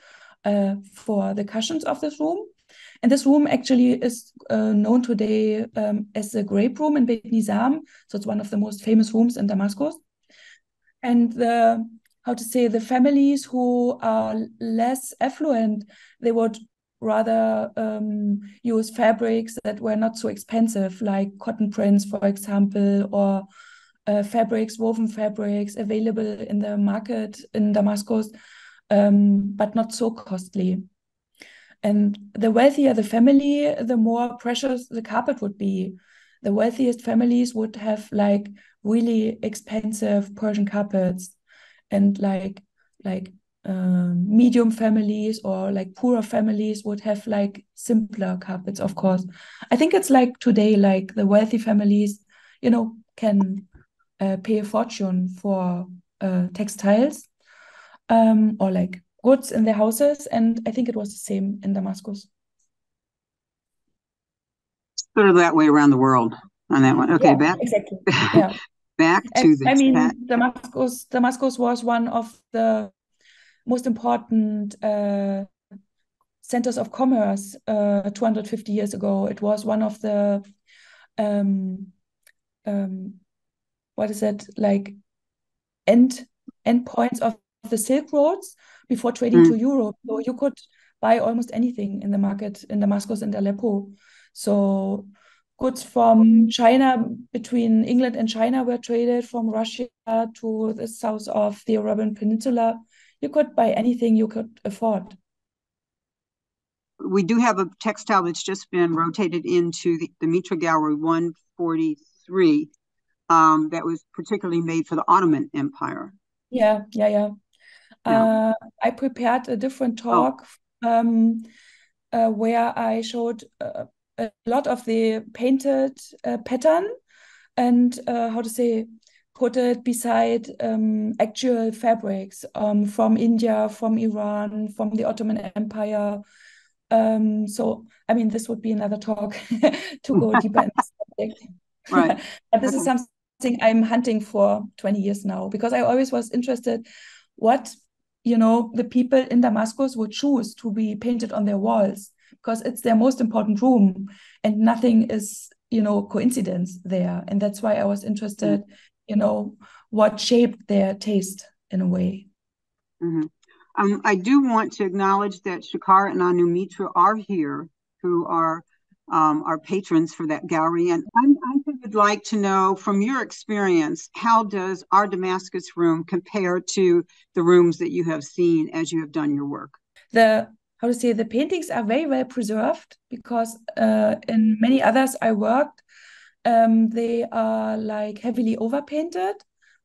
for the cushions of this room. And this room actually is known today as the Grape Room in Beit Nizam. So it's one of the most famous rooms in Damascus. And the, how to say, the families who are less affluent, they would rather use fabrics that were not so expensive, like cotton prints, for example, or woven fabrics available in the market in Damascus, but not so costly. And the wealthier the family, the more precious the carpet would be. The wealthiest families would have like really expensive Persian carpets, and medium families or like poorer families would have like simpler carpets, of course. I think it's like today, like the wealthy families, you know, can pay a fortune for textiles or like goods in their houses. And I think it was the same in Damascus. Sort of that way around the world on that one. Okay, yeah, exactly. Yeah. back to this. I mean, Damascus was one of the most important centers of commerce 250 years ago. It was one of the end points of the Silk Roads before trading to Europe. So you could buy almost anything in the market in Damascus and Aleppo. So goods from China, between England and China, were traded from Russia to the south of the Arabian Peninsula. You could buy anything you could afford. We do have a textile that's just been rotated into the Mitra Gallery 143 that was particularly made for the Ottoman Empire. Yeah. I prepared a different talk where I showed a lot of the painted pattern and put it beside actual fabrics from India, from Iran, from the Ottoman Empire. So, I mean, this would be another talk to go deeper in this subject. Right. But this is something I'm hunting for 20 years now, because I always was interested what, you know, the people in Damascus would choose to be painted on their walls, because it's their most important room and nothing is, you know, coincidence there. And that's why I was interested, you know, what shaped their taste in a way. Mm-hmm. I do want to acknowledge that Shakar and Anu Mitra are here, who are our patrons for that gallery. And I would like to know, from your experience, how does our Damascus room compare to the rooms that you have seen as you have done your work? The paintings are very well preserved, because in many others I worked, they are like heavily overpainted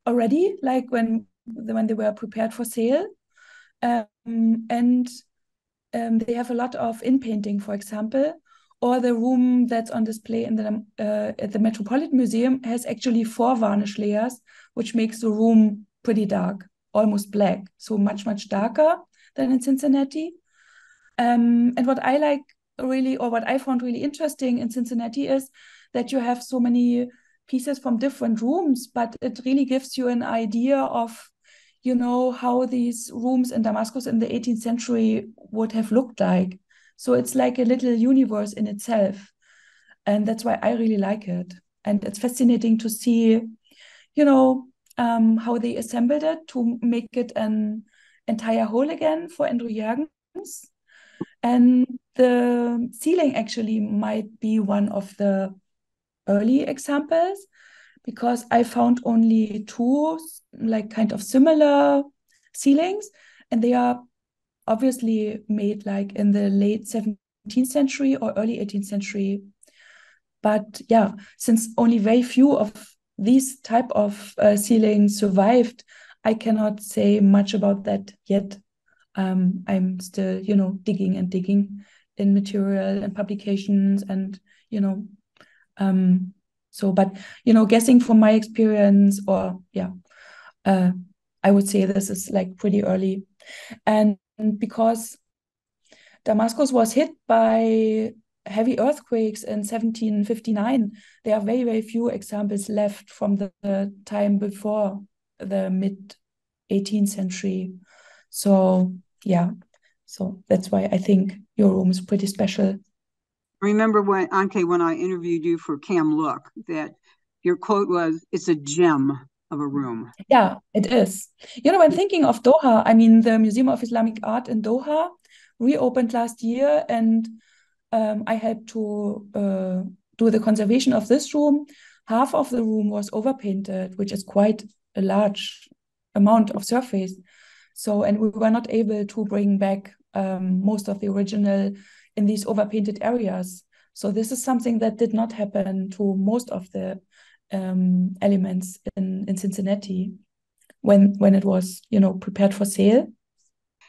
already, like when they were prepared for sale. And they have a lot of in-painting, for example, or the room that's on display in at the Metropolitan Museum has actually 4 varnish layers, which makes the room pretty dark, almost black, so much, much darker than in Cincinnati. And what I like really, or what I found really interesting in Cincinnati, is that you have so many pieces from different rooms, but it really gives you an idea of, you know, how these rooms in Damascus in the 18th century would have looked like. So it's like a little universe in itself. And that's why I really like it. And it's fascinating to see, you know, how they assembled it to make it an entire whole again for Andrew Jergens. And the ceiling actually might be one of the early examples, because I found only 2 like kind of similar ceilings, and they are obviously made like in the late 17th century or early 18th century. But yeah, since only very few of these type of ceilings survived, I cannot say much about that yet. I'm still, you know, digging in material and publications and, you know, but, you know, guessing from my experience, or I would say this is like pretty early. And because Damascus was hit by heavy earthquakes in 1759, there are very, very few examples left from the time before the mid-18th century. So, yeah, so that's why I think your room is pretty special. Remember when, Anke, when I interviewed you for Cam Look, that your quote was, "It's a gem of a room." Yeah, it is. You know, when thinking of Doha, I mean, the Museum of Islamic Art in Doha reopened last year, and I helped to do the conservation of this room. Half of the room was overpainted, which is quite a large amount of surface. So, and we were not able to bring back most of the original in these overpainted areas. So this is something that did not happen to most of the elements in Cincinnati when it was, you know, prepared for sale.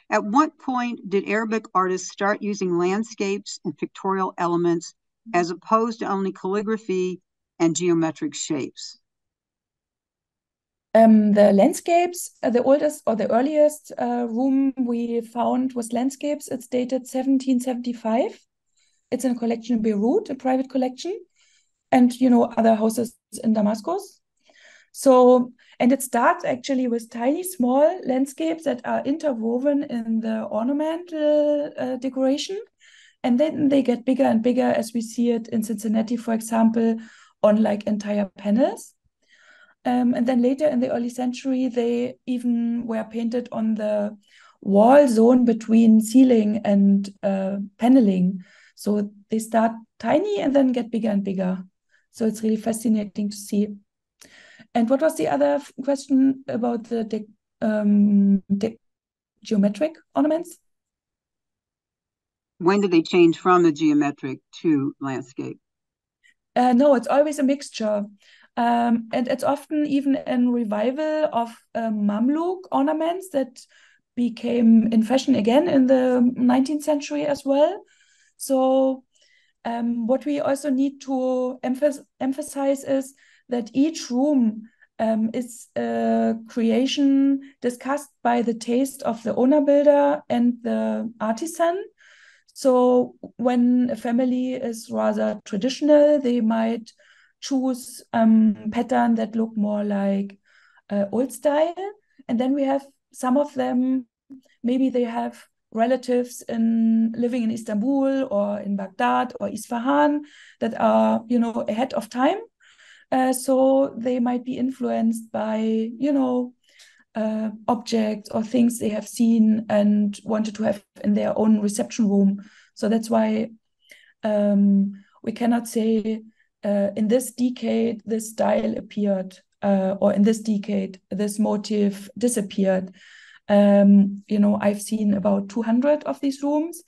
At what point did Arabic artists start using landscapes and pictorial elements as opposed to only calligraphy and geometric shapes? The landscapes, the oldest or the earliest room we found was landscapes. It's dated 1775. It's in a collection in Beirut, a private collection, and, you know, other houses in Damascus. So, and it starts actually with tiny, small landscapes that are interwoven in the ornamental decoration. And then they get bigger and bigger, as we see it in Cincinnati, for example, on like entire panels. And then later in the early century, they even were painted on the wall zone between ceiling and paneling. So they start tiny and then get bigger and bigger. So it's really fascinating to see. And what was the other question about the geometric ornaments? When did they change from the geometric to landscape? No, it's always a mixture. And it's often even in revival of Mamluk ornaments that became in fashion again in the 19th century as well. So what we also need to emphasize is that each room is a creation discussed by the taste of the owner builder and the artisan. So when a family is rather traditional, they might choose pattern that look more like old style. And then we have some of them, maybe they have relatives living in Istanbul or in Baghdad or Isfahan that are, you know, ahead of time. So they might be influenced by, you know, objects or things they have seen and wanted to have in their own reception room. So that's why we cannot say in this decade this style appeared or in this decade this motif disappeared. You know, I've seen about 200 of these rooms.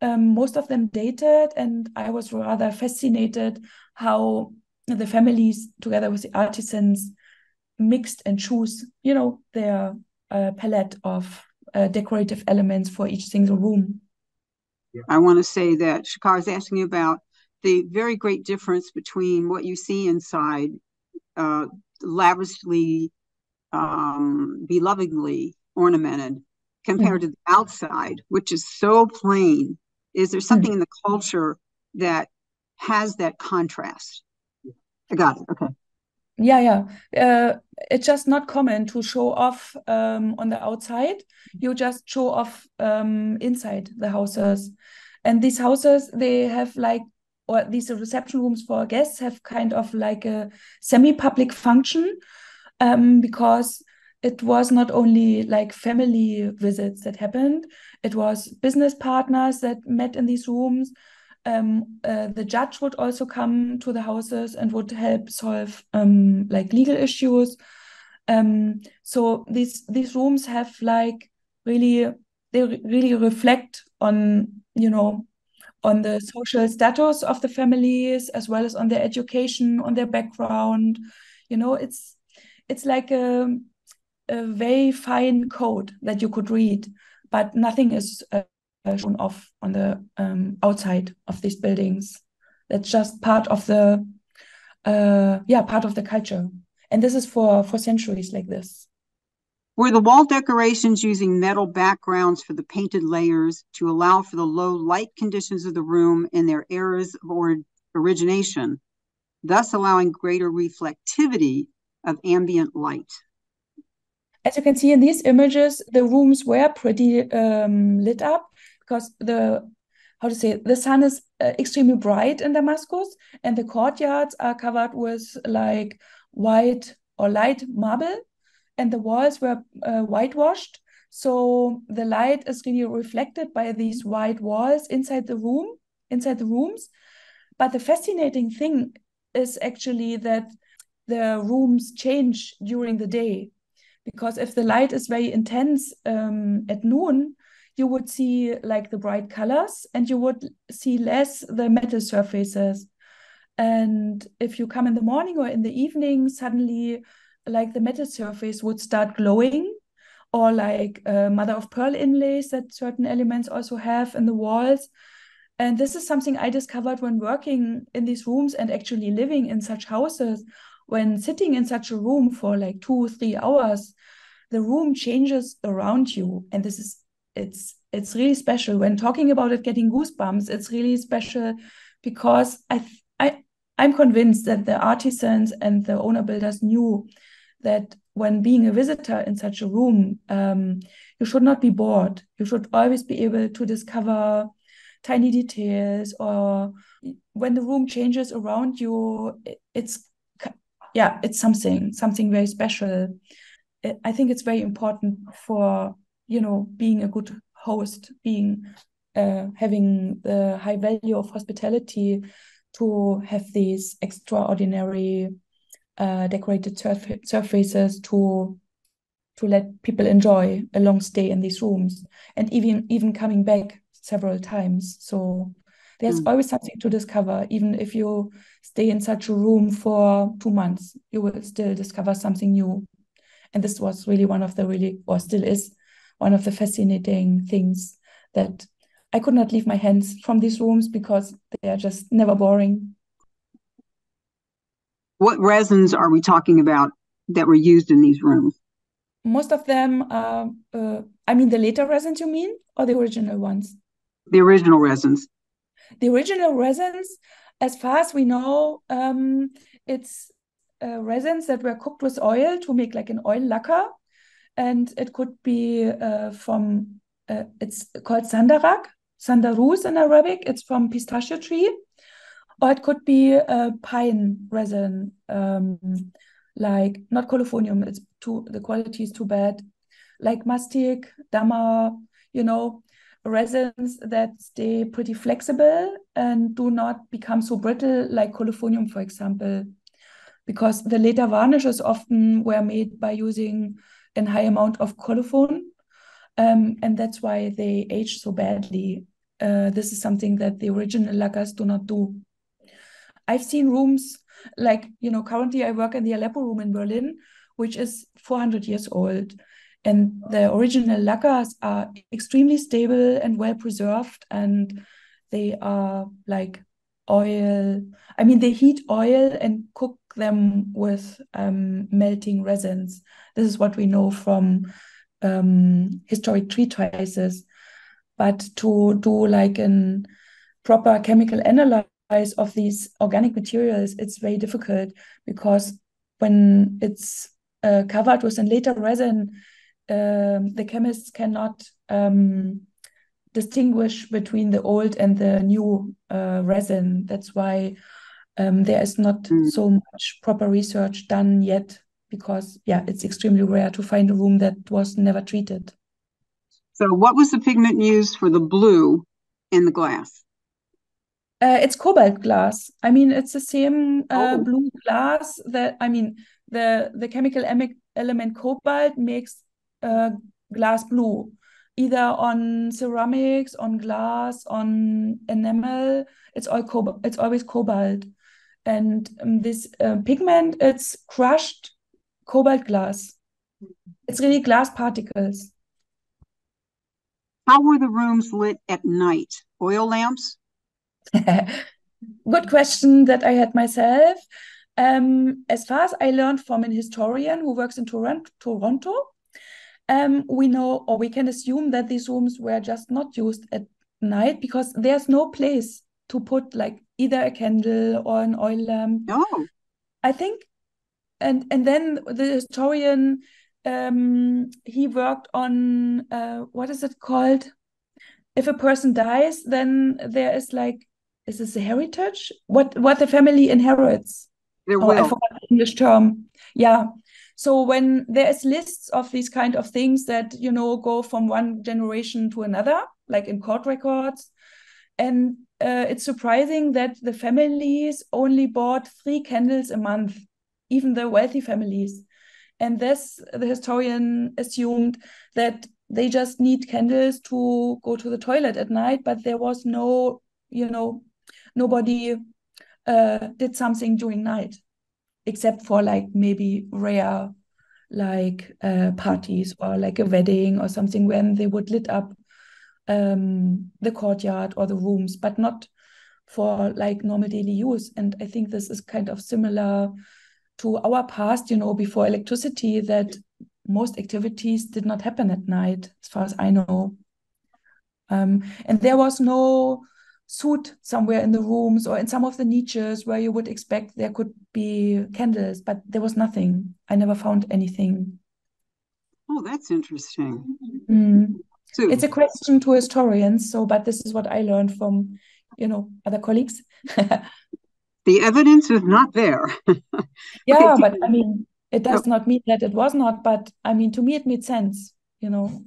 Most of them dated, and I was rather fascinated how the families together with the artisans mixed and choose, you know, their palette of decorative elements for each single room. I want to say that Shakar is asking about the very great difference between what you see inside lavishly, belovedly ornamented compared to the outside, which is so plain. Is there something in the culture that has that contrast? I got it. Okay. Yeah. It's just not common to show off on the outside. You just show off inside the houses. And these houses, they have like, or these reception rooms for guests have kind of like a semi-public function because it was not only like family visits that happened. It was business partners that met in these rooms. The judge would also come to the houses and would help solve like legal issues. So these rooms have like really, they really reflect on, you know, on the social status of the families as well as on their education, on their background. You know, it's like a very fine code that you could read, but nothing is shown off on the outside of these buildings. That's just part of the part of the culture, and this is for centuries like this. Were the wall decorations using metal backgrounds for the painted layers to allow for the low light conditions of the room and their eras of origination, thus allowing greater reflectivity of ambient light? As you can see in these images, the rooms were pretty lit up because the sun is extremely bright in Damascus, and the courtyards are covered with like white or light marble, and the walls were whitewashed. So the light is really reflected by these white walls inside the rooms. But the fascinating thing is actually that the rooms change during the day, because if the light is very intense at noon, you would see like the bright colors and you would see less the metal surfaces. And if you come in the morning or in the evening, suddenly like the metal surface would start glowing, or like mother of pearl inlays that certain elements also have in the walls. And this is something I discovered when working in these rooms and actually living in such houses. When sitting in such a room for like 2 or 3 hours, the room changes around you. And this is, it's really special. When talking about it, getting goosebumps, it's really special because I'm convinced that the artisans and the owner builders knew that when being a visitor in such a room, you should not be bored. You should always be able to discover tiny details, or when the room changes around you, it's something very special. I think it's very important for, being a good host, having the high value of hospitality, to have these extraordinary decorated surfaces to let people enjoy a long stay in these rooms, and even coming back several times. So there's always something to discover. Even if you stay in such a room for 2 months, you will still discover something new. And this was really still is one of the fascinating things, that I could not leave my hands from these rooms because they are just never boring. What resins are we talking about that were used in these rooms? Most of them are, the later resins you mean, or the original ones? The original resins. The original resins, as far as we know, it's resins that were cooked with oil to make like an oil lacquer. And it could be it's called sandarak, sandaruz in Arabic. It's from pistachio tree. Or it could be a pine resin, like not colophonium. The quality is too bad. Like mastic, dama, resins that stay pretty flexible and do not become so brittle, like colophonium, for example. Because the later varnishes often were made by using a high amount of colophon, and that's why they age so badly. This is something that the original lacquers do not do. I've seen rooms like, currently I work in the Aleppo room in Berlin, which is 400 years old. And the original lacquers are extremely stable and well preserved, and they are like oil. They heat oil and cook them with melting resins. This is what we know from historic treatises. But to do like a proper chemical analysis of these organic materials, it's very difficult, because when it's covered with a later resin, the chemists cannot distinguish between the old and the new resin. That's why there is not so much proper research done yet, because it's extremely rare to find a room that was never treated. So what was the pigment used for the blue in the glass? It's cobalt glass. It's the same blue glass that, the chemical element cobalt makes glass blue, either on ceramics, on glass, on enamel. It's always cobalt. And this pigment, it's crushed cobalt glass. It's really glass particles. How were the rooms lit at night? Oil lamps? Good question that I had myself. As far as I learned from an historian who works in Toronto, we know, or we can assume, that these rooms were just not used at night because there's no place to put like either a candle or an oil lamp. No. I think, and then the historian, he worked on, what is it called? If a person dies, then there is like, is this a heritage? What the family inherits. Their will. I forgot the English term. Yeah. So when there is lists of these kind of things that, go from one generation to another, like in court records. And it's surprising that the families only bought 3 candles a month, even the wealthy families. And this, the historian assumed that they just need candles to go to the toilet at night, but there was no, nobody did something during night, except for like maybe rare like parties or like a wedding or something, when they would lit up the courtyard or the rooms, but not for like normal daily use. And I think this is kind of similar to our past, before electricity, that most activities did not happen at night, as far as I know. And there was no soot somewhere in the rooms or in some of the niches where you would expect there could be candles, but there was nothing. I never found anything. Oh, that's interesting. Mm. So, it's a question to historians, so, but this is what I learned from, you know, other colleagues. The evidence is not there. Yeah, but I mean, it does not mean that it was not, but I mean, to me, it made sense, you know.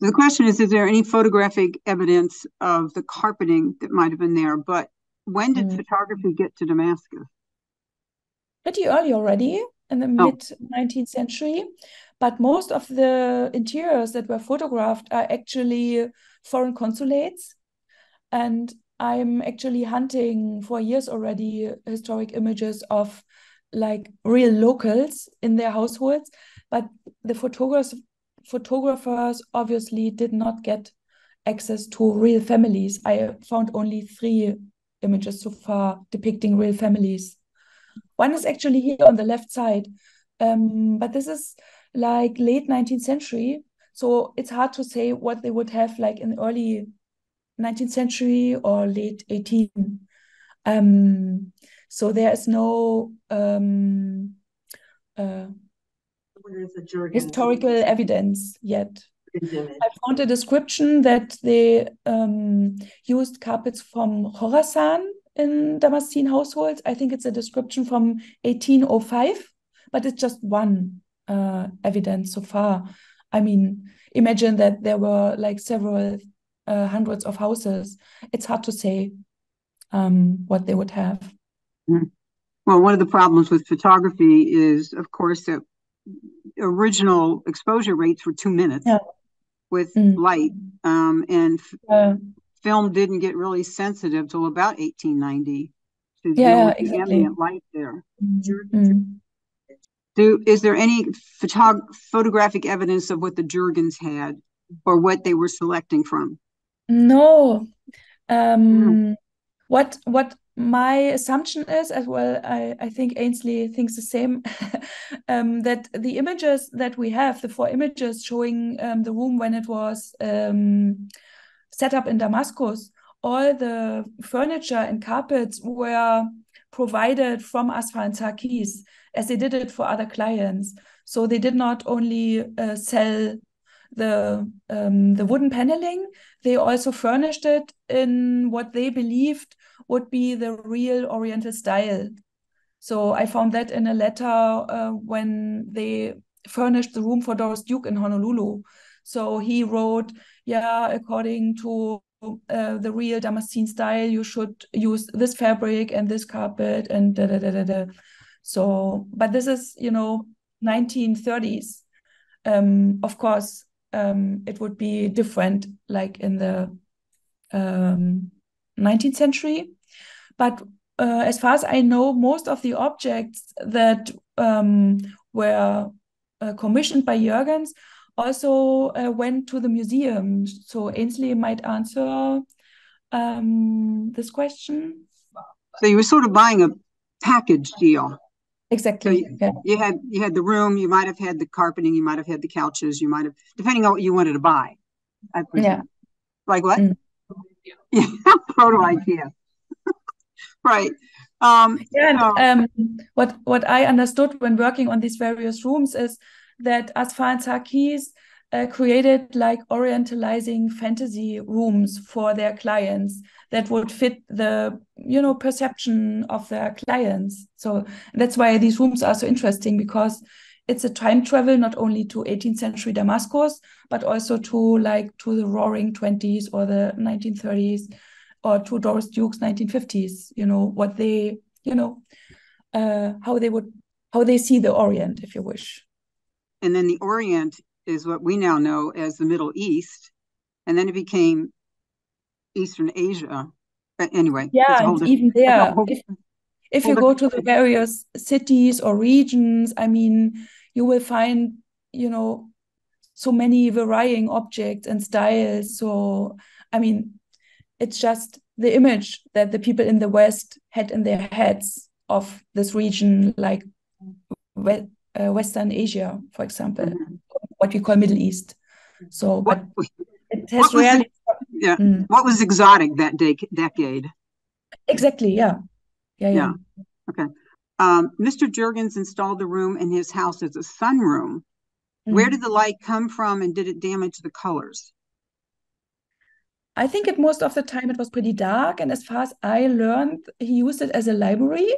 The question is there any photographic evidence of the carpeting that might have been there? But when did photography get to Damascus? Pretty early already, in the mid-19th century. But most of the interiors that were photographed are actually foreign consulates. And I'm actually hunting for years already historic images of like real locals in their households. But the photographers obviously did not get access to real families. I found only 3 images so far depicting real families. One is actually here on the left side, but this is like late 19th century. So it's hard to say what they would have like in early 19th century or late 18th. So there is no historical evidence yet. I found a description that they used carpets from Khorasan in Damascene households. I think it's a description from 1805, but it's just one evidence so far. I mean, imagine that there were like several hundreds of houses. It's hard to say what they would have. Well, one of the problems with photography is, of course, that original exposure rates were 2 minutes with light, and film didn't get really sensitive till about 1890 to the ambient light there. So is there any photographic evidence of what the Jergens had or what they were selecting from? No. What my assumption is, as well, I think Ainsley thinks the same, that the images that we have, the 4 images showing the room when it was set up in Damascus, all the furniture and carpets were provided from Asfar and Sarkis, as they did it for other clients. So they did not only sell the wooden paneling, they also furnished it in what they believed would be the real Oriental style. So I found that in a letter when they furnished the room for Doris Duke in Honolulu. So he wrote, according to the real Damascene style, you should use this fabric and this carpet and da da da da da. So, but this is, 1930s. Of course, it would be different, like in the 19th century. But as far as I know, most of the objects that were commissioned by Jergens also went to the museum. So Ainsley might answer this question. So you were sort of buying a package deal. Exactly. So you had the room, you might have had the carpeting, you might have had the couches, you might have, depending on what you wanted to buy. I presume. Yeah. Like what? Mm. Yeah, proto idea. Right. What I understood when working on these various rooms is that Asfar and Sarkis created like orientalizing fantasy rooms for their clients that would fit the perception of their clients. So that's why these rooms are so interesting, because it's a time travel not only to 18th century Damascus, but also to the roaring 20s or the 1930s, or to Doris Duke's 1950s, what they, how they see the Orient, if you wish. And then the Orient is what we now know as the Middle East. And then it became Eastern Asia. But anyway. Yeah, and even there, if you go to the various cities or regions, I mean, you will find, so many varying objects and styles. So, I mean, it's just the image that the people in the West had in their heads of this region, like Western Asia, for example, what we call Middle East. So, but it has rarely Yeah. Mm. What was exotic that decade? Exactly. Yeah. Okay. Mr. Jergens installed the room in his house as a sunroom. Mm. Where did the light come from, and did it damage the colors? I think it, most of the time it was pretty dark, and as far as I learned, he used it as a library,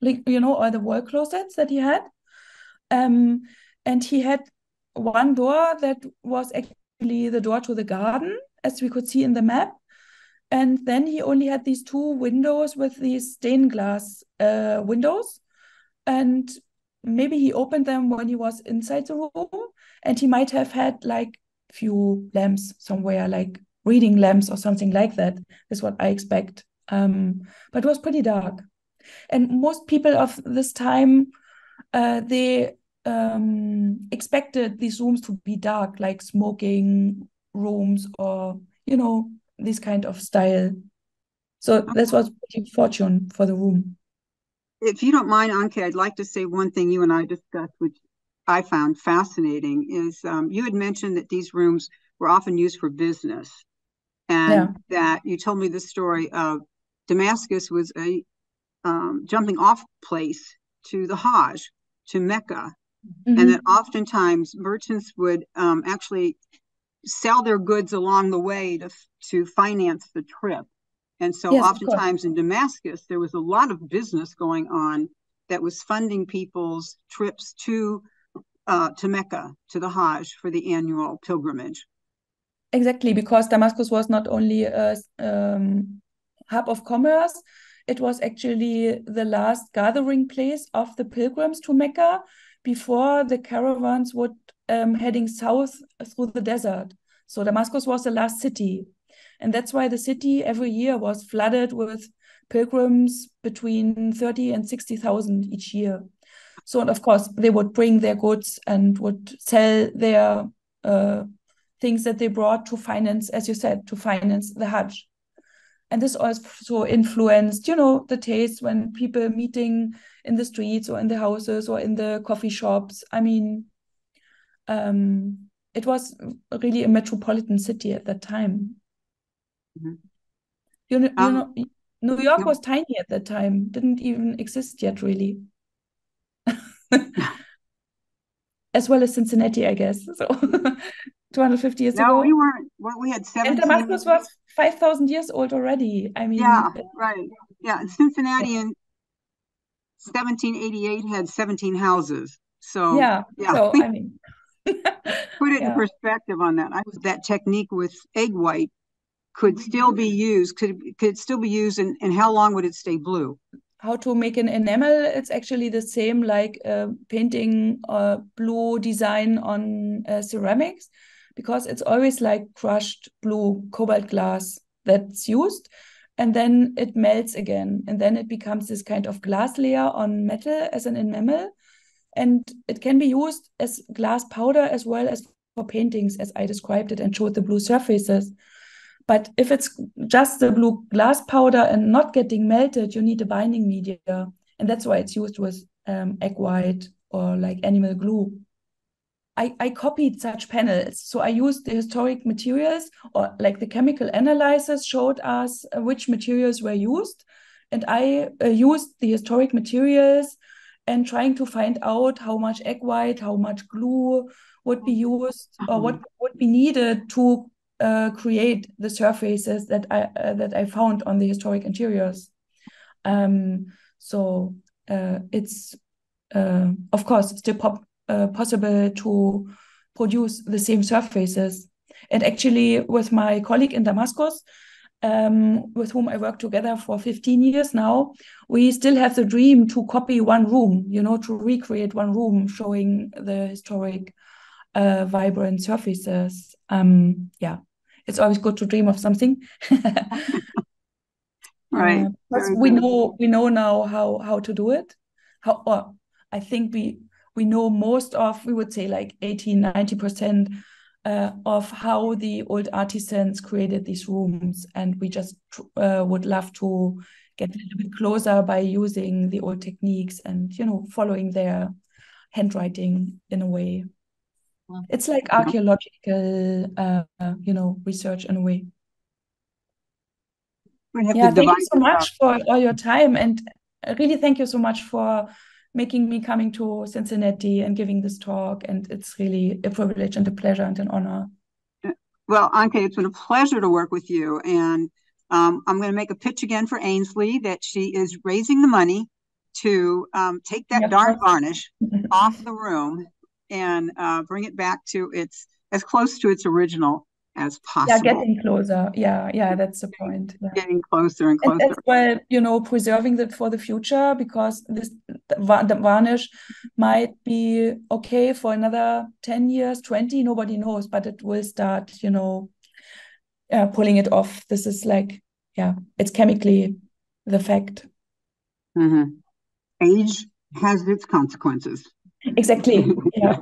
like, you know, all the wall closets that he had. And he had one door that was actually the door to the garden, as we could see in the map. And then he only had these two windows with these stained glass windows. And maybe he opened them when he was inside the room, and he might have had like few lamps somewhere, like reading lamps or something like that, is what I expect. But it was pretty dark. And most people of this time, they expected these rooms to be dark, like smoking rooms or, you know, this kind of style. So that was pretty fortunate for the room. If you don't mind, Anke, I'd like to say one thing you and I discussed, which I found fascinating, is you had mentioned that these rooms were often used for business, and that you told me the story of Damascus was a jumping off place to the Hajj, to Mecca, and that oftentimes merchants would actually sell their goods along the way to finance the trip. And so oftentimes in Damascus, there was a lot of business going on that was funding people's trips to Mecca, to the Hajj, for the annual pilgrimage. Exactly, because Damascus was not only a hub of commerce, it was actually the last gathering place of the pilgrims to Mecca before the caravans would heading south through the desert. So Damascus was the last city. And that's why the city every year was flooded with pilgrims between 30 and 60,000 each year. So, and of course, they would bring their goods and would sell their things that they brought to finance, as you said, to finance the Hajj. And this also influenced, you know, the taste when people meeting in the streets or in the houses or in the coffee shops. I mean, it was really a metropolitan city at that time. Mm-hmm. You know, New York was tiny at that time, didn't even exist yet, really. As well as Cincinnati, I guess. So 250 years ago. No, we weren't. Well, we had 17. And Damascus was 5,000 years old already. I mean, Cincinnati in 1788 had 17 houses. So so I mean, put it in perspective on that. That technique with egg white could still be used. Could still be used, and how long would it stay blue? How to make an enamel? It's actually the same, like painting blue design on ceramics, because it's always like crushed blue cobalt glass that's used, and then it melts again, and then it becomes this kind of glass layer on metal as an enamel. And it can be used as glass powder as well as for paintings, as I described it and showed the blue surfaces. But if it's just the blue glass powder and not getting melted, you need a binding media. And that's why it's used with egg white or like animal glue. I copied such panels. So I used the historic materials, or like the chemical analysis showed us which materials were used. And I used the historic materials and trying to find out how much egg white, how much glue would be used, or what would be needed to create the surfaces that I found on the historic interiors. It's of course still possible to produce the same surfaces. And actually, with my colleague in Damascus, with whom I work together for 15 years now, we still have the dream to copy one room, you know, to recreate one room showing the historic vibrant surfaces. It's always good to dream of something. Right. We know now how to do it. I think we know most of, we would say like 80-90%. Of how the old artisans created these rooms, and we just would love to get a little bit closer by using the old techniques and, you know, following their handwriting in a way. It's like archaeological, research in a way. have to divide. Thank you so much for all your time, and really thank you so much for making me coming to Cincinnati and giving this talk. And it's really a privilege and a pleasure and an honor. Well, Anke, it's been a pleasure to work with you. And I'm going to make a pitch again for Ainsley that she is raising the money to take that dark varnish off the room and bring it back to its, as close to its original as possible. Yeah, getting closer. Yeah, yeah, that's the point. Yeah. Getting closer and closer. And as well, you know, preserving it for the future, because this the varnish might be okay for another 10 years, 20, nobody knows, but it will start, you know, pulling it off. This is like, yeah, it's chemically the fact. Mm-hmm. Age has its consequences. Exactly. Yeah.